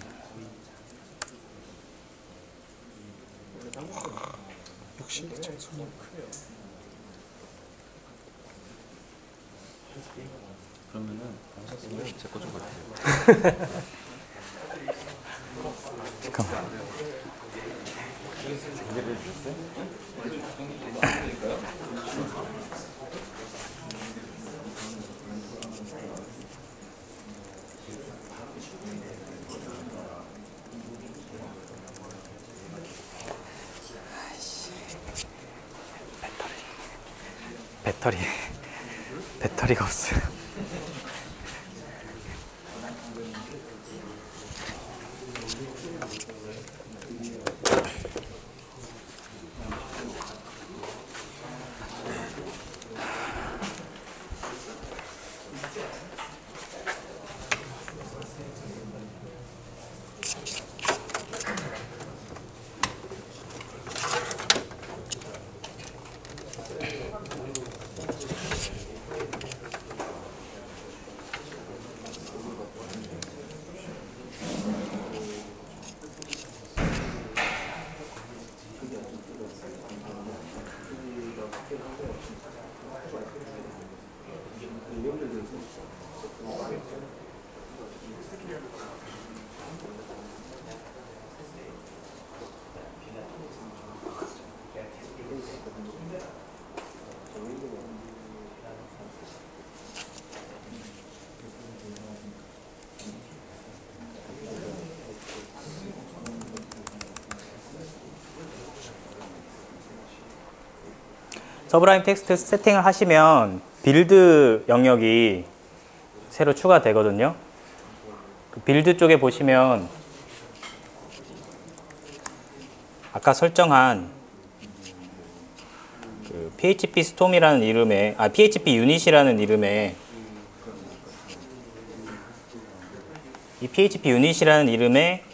역시 참 손님. 그러면은 제 거 좀 갈게요. 잠깐만. 준비를 해주셨어요? 아이씨. 배터리가 없어요. 서브라임 텍스트 세팅을 하시면 빌드 영역이 새로 추가되거든요. 그 빌드 쪽에 보시면 아까 설정한 그 PHPStorm이라는 이름의 PHPUnit이라는 이름의 이 PHPUnit이라는 이름의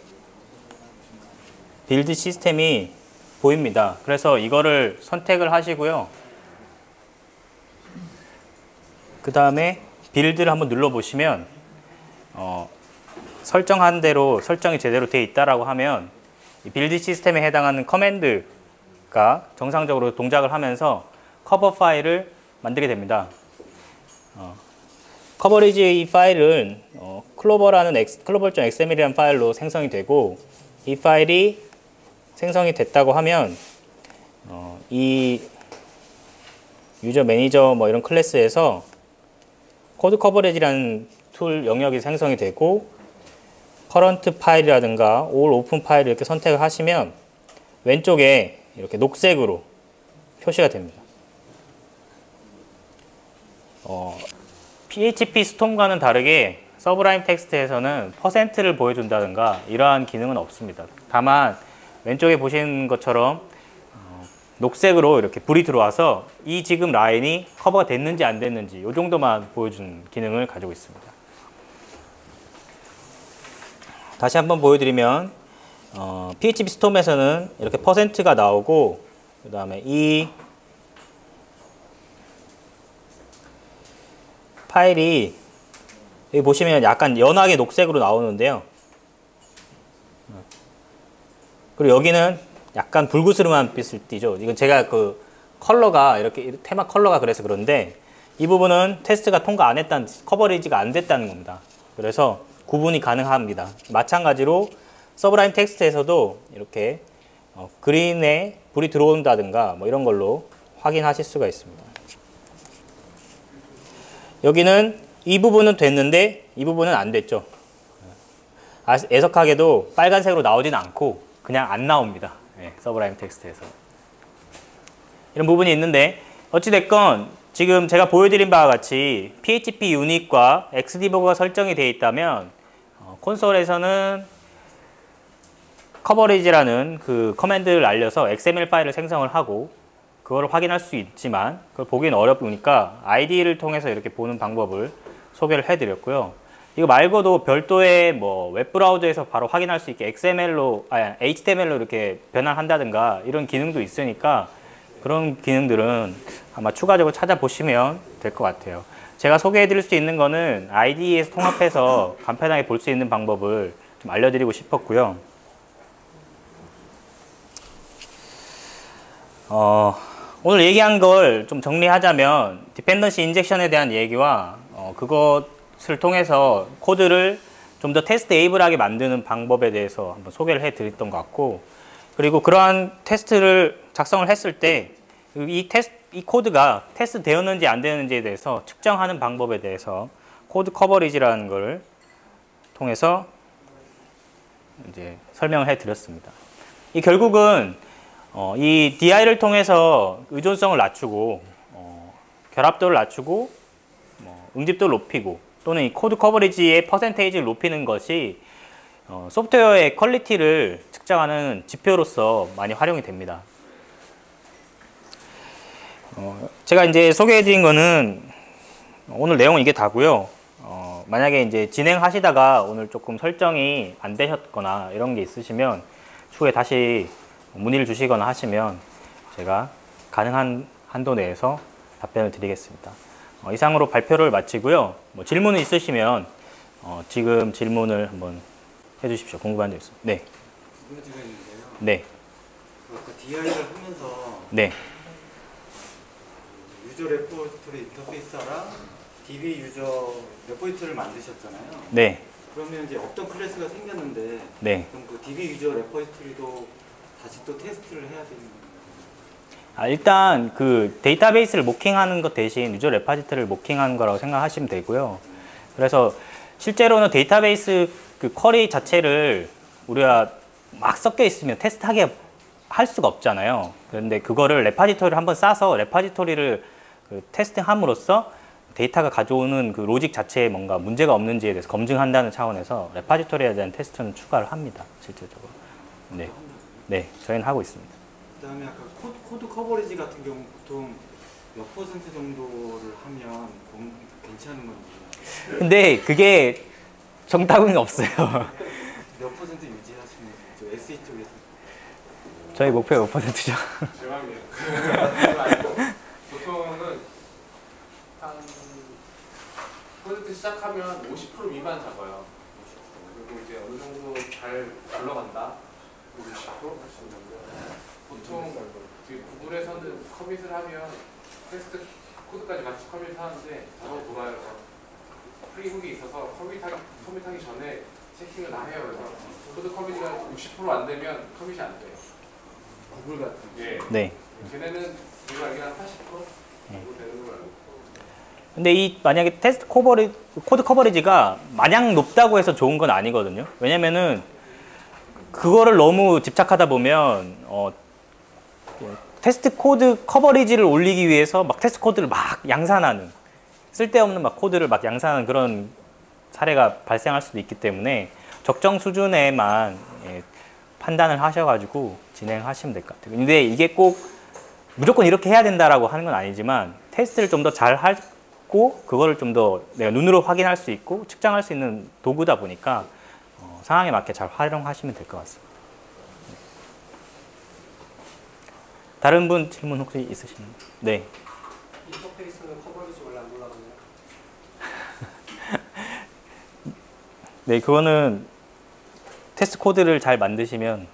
빌드 시스템이 보입니다. 그래서 이거를 선택을 하시고요. 그 다음에 빌드를 한번 눌러보시면 설정한 대로 설정이 제대로 되어 있다라고 하면 이 빌드 시스템에 해당하는 커맨드가 정상적으로 동작을 하면서 커버 파일을 만들게 됩니다. 커버리지 이 파일은 클로버라는 clover.xml이라는 파일로 생성이 되고, 이 파일이 생성이 됐다고 하면 이 유저 매니저 뭐 이런 클래스에서 코드 커버리지라는 툴 영역이 생성이 되고, 커런트 파일이라든가 올 오픈 파일 이렇게 선택을 하시면 왼쪽에 이렇게 녹색으로 표시가 됩니다. PHP 스톰과는 다르게 서브라임 텍스트에서는 %를 보여준다든가 이러한 기능은 없습니다. 다만 왼쪽에 보시는 것처럼 녹색으로 이렇게 불이 들어와서 이 지금 라인이 커버가 됐는지 안 됐는지 이 정도만 보여주는 기능을 가지고 있습니다. 다시 한번 보여드리면 PHP 스톰에서는 이렇게 %가 나오고, 그 다음에 이 파일이 여기 보시면 약간 연하게 녹색으로 나오는데요. 그리고 여기는 약간 불그스름한 빛을 띠죠. 이건 제가 그 컬러가 이렇게 테마 컬러가 그래서 그런데, 이 부분은 테스트가 통과 안 했다는, 커버리지가 안 됐다는 겁니다. 그래서 구분이 가능합니다. 마찬가지로 서브라임 텍스트에서도 이렇게 그린에 불이 들어온다든가 뭐 이런 걸로 확인하실 수가 있습니다. 여기는 이 부분은 됐는데 이 부분은 안 됐죠. 애석하게도 빨간색으로 나오진 않고 그냥 안 나옵니다. 네, 서브라임 텍스트에서 이런 부분이 있는데, 어찌됐건 지금 제가 보여드린 바와 같이 PHP 유닛과 Xdebur가 설정이 되어 있다면 콘솔에서는 커버리지라는 그 커맨드를 알려서 XML 파일을 생성을 하고 그걸 확인할 수 있지만 그걸 보기는 어렵으니까 IDE를 통해서 이렇게 보는 방법을 소개를 해드렸고요. 이거 말고도 별도의 뭐 웹브라우저에서 바로 확인할 수 있게 HTML로 이렇게 변환한다든가 이런 기능도 있으니까 그런 기능들은 아마 추가적으로 찾아보시면 될 것 같아요. 제가 소개해드릴 수 있는 거는 IDE에서 통합해서 간편하게 볼 수 있는 방법을 좀 알려드리고 싶었고요. 오늘 얘기한 걸 좀 정리하자면, 디펜던시 인젝션에 대한 얘기와 그것을 통해서 코드를 좀 더 테스트에이블하게 만드는 방법에 대해서 한번 소개를 해드렸던 것 같고, 그리고 그러한 테스트를 작성을 했을 때 이 코드가 테스트 되었는지 안 되었는지에 대해서 측정하는 방법에 대해서 코드 커버리지라는 걸 통해서 이제 설명을 해드렸습니다. 이 결국은 이 DI를 통해서 의존성을 낮추고 결합도를 낮추고 응집도를 높이고, 또는 이 코드 커버리지의 퍼센테이지를 높이는 것이 소프트웨어의 퀄리티를 측정하는 지표로서 많이 활용이 됩니다. 제가 이제 소개해드린 거는 오늘 내용은 이게 다고요. 만약에 이제 진행하시다가 오늘 조금 설정이 안 되셨거나 이런 게 있으시면 추후에 다시 문의를 주시거나 하시면 제가 가능한 한도 내에서 답변을 드리겠습니다. 이상으로 발표를 마치고요. 뭐 질문이 있으시면 지금 질문을 한번 해주십시오. 궁금한 점 있어요. 네. 궁금해지는데요. 네. 아까 DI를 하면서 네. 유저 레포지토리 인터페이스랑 DB 유저 레포지토리를 만드셨잖아요. 네. 그러면 이제 어떤 클래스가 생겼는데 네. 그럼 그 DB 유저 레포지토리도 다시 또 테스트를 해야 되는 거예요? 일단 그 데이터베이스를 모킹하는 것 대신 유저 레포지토리를 모킹하는 거라고 생각하시면 되고요. 그래서 실제로는 데이터베이스 그 쿼리 자체를 우리가 막 섞여 있으면 테스트하게 할 수가 없잖아요. 그런데 그거를 레포지토리를 한번 싸서 레포지토리를 그 테스팅함으로써 데이터가 가져오는 그 로직 자체에 뭔가 문제가 없는지에 대해서 검증한다는 차원에서 레포지토리에 대한 테스트는 추가를 합니다. 실제적으로. 네, 네, 저희는 하고 있습니다. 그다음에 아까 코드 커버리지 같은 경우 보통 몇 퍼센트 정도를 하면 괜찮은 건지. 근데 그게 정답은 없어요. 몇 퍼센트 유지하시는 저 SE 쪽에서? 저희 목표가 몇 퍼센트죠? 죄송합니다. 보통은 한 프로젝트 시작하면 50% 미만 잡아요. 그리고 이제 어느 정도 잘 굴러간다. 보시고 보통 구글에서는 커밋을 하면 테스트 코드까지 같이 커밋하는데 저거 돌아요. 프리훅이 있어서 커밋하기 전에 체킹을 다 해요. 그래서 코드 커밋이 60% 안 되면 커밋이 안 돼요. 구글 같은. 예. 네. 걔네는 제가 알기로는 80% 정도 되는 걸 알고 있고. 근데 이 만약에 테스트 코드 커버리지가 마냥 높다고 해서 좋은 건 아니거든요. 왜냐면은 그거를 너무 집착하다 보면 테스트 코드 커버리지를 올리기 위해서 막 테스트 코드를 막 양산하는. 쓸데없는 막 코드를 막 양산하는 그런 사례가 발생할 수도 있기 때문에 적정 수준에만 판단을 하셔가지고 진행하시면 될 것 같아요. 근데 이게 꼭 무조건 이렇게 해야 된다라고 하는 건 아니지만 테스트를 좀 더 잘 하고 그거를 좀 더 내가 눈으로 확인할 수 있고 측정할 수 있는 도구다 보니까 상황에 맞게 잘 활용하시면 될 것 같습니다. 다른 분 질문 혹시 있으신가요? 네. 인터페이스는 커버리지 원래 안 올라가나요? 네, 그거는 테스트 코드를 잘 만드시면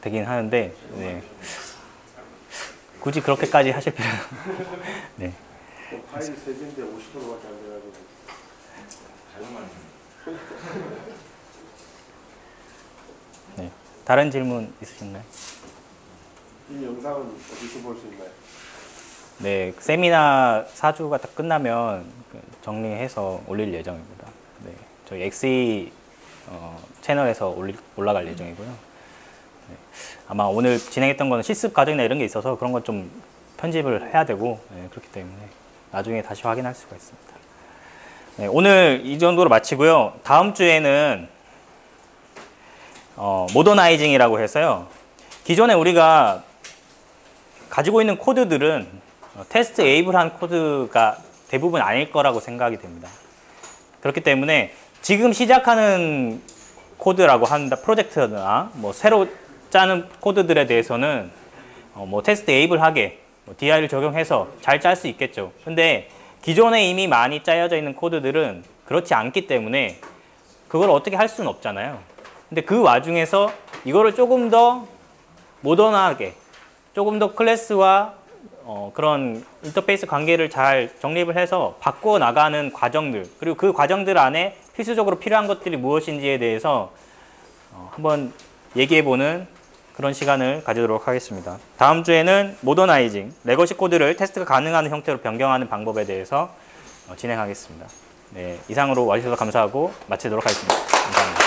되긴 하는데 네. 굳이 그렇게까지 하실 필요는 네. 파일이 3개인데 50%밖에 안 돼가지고 잘못만 네, 다른 질문 있으신가요? 이 영상은 어디서 볼 수 있나요? 네, 세미나 4주가 다 끝나면 정리해서 올릴 예정입니다. 네, 저희 XE 채널에서 올라갈 예정이고요. 네, 아마 오늘 진행했던 거는 실습 과정이나 이런 게 있어서 그런 건 좀 편집을 해야 되고 네, 그렇기 때문에 나중에 다시 확인할 수가 있습니다. 네, 오늘 이 정도로 마치고요. 다음 주에는 모더나이징이라고 해서요. 기존에 우리가 가지고 있는 코드들은 테스트 에이블한 코드가 대부분 아닐 거라고 생각이 됩니다. 그렇기 때문에 지금 시작하는 코드라고 한다 프로젝트나 뭐 새로 짜는 코드들에 대해서는 뭐 테스트 에이블하게 DI를 적용해서 잘 짤 수 있겠죠. 근데 기존에 이미 많이 짜여져 있는 코드들은 그렇지 않기 때문에 그걸 어떻게 할 수는 없잖아요. 근데 그 와중에서 이거를 조금 더 모던하게 조금 더 클래스와 그런 인터페이스 관계를 잘 정립을 해서 바꿔 나가는 과정들 그리고 그 과정들 안에 필수적으로 필요한 것들이 무엇인지에 대해서 한번 얘기해보는 그런 시간을 가지도록 하겠습니다. 다음 주에는 모더나이징, 레거시 코드를 테스트가 가능한 형태로 변경하는 방법에 대해서 진행하겠습니다. 네, 이상으로 와주셔서 감사하고 마치도록 하겠습니다. 감사합니다.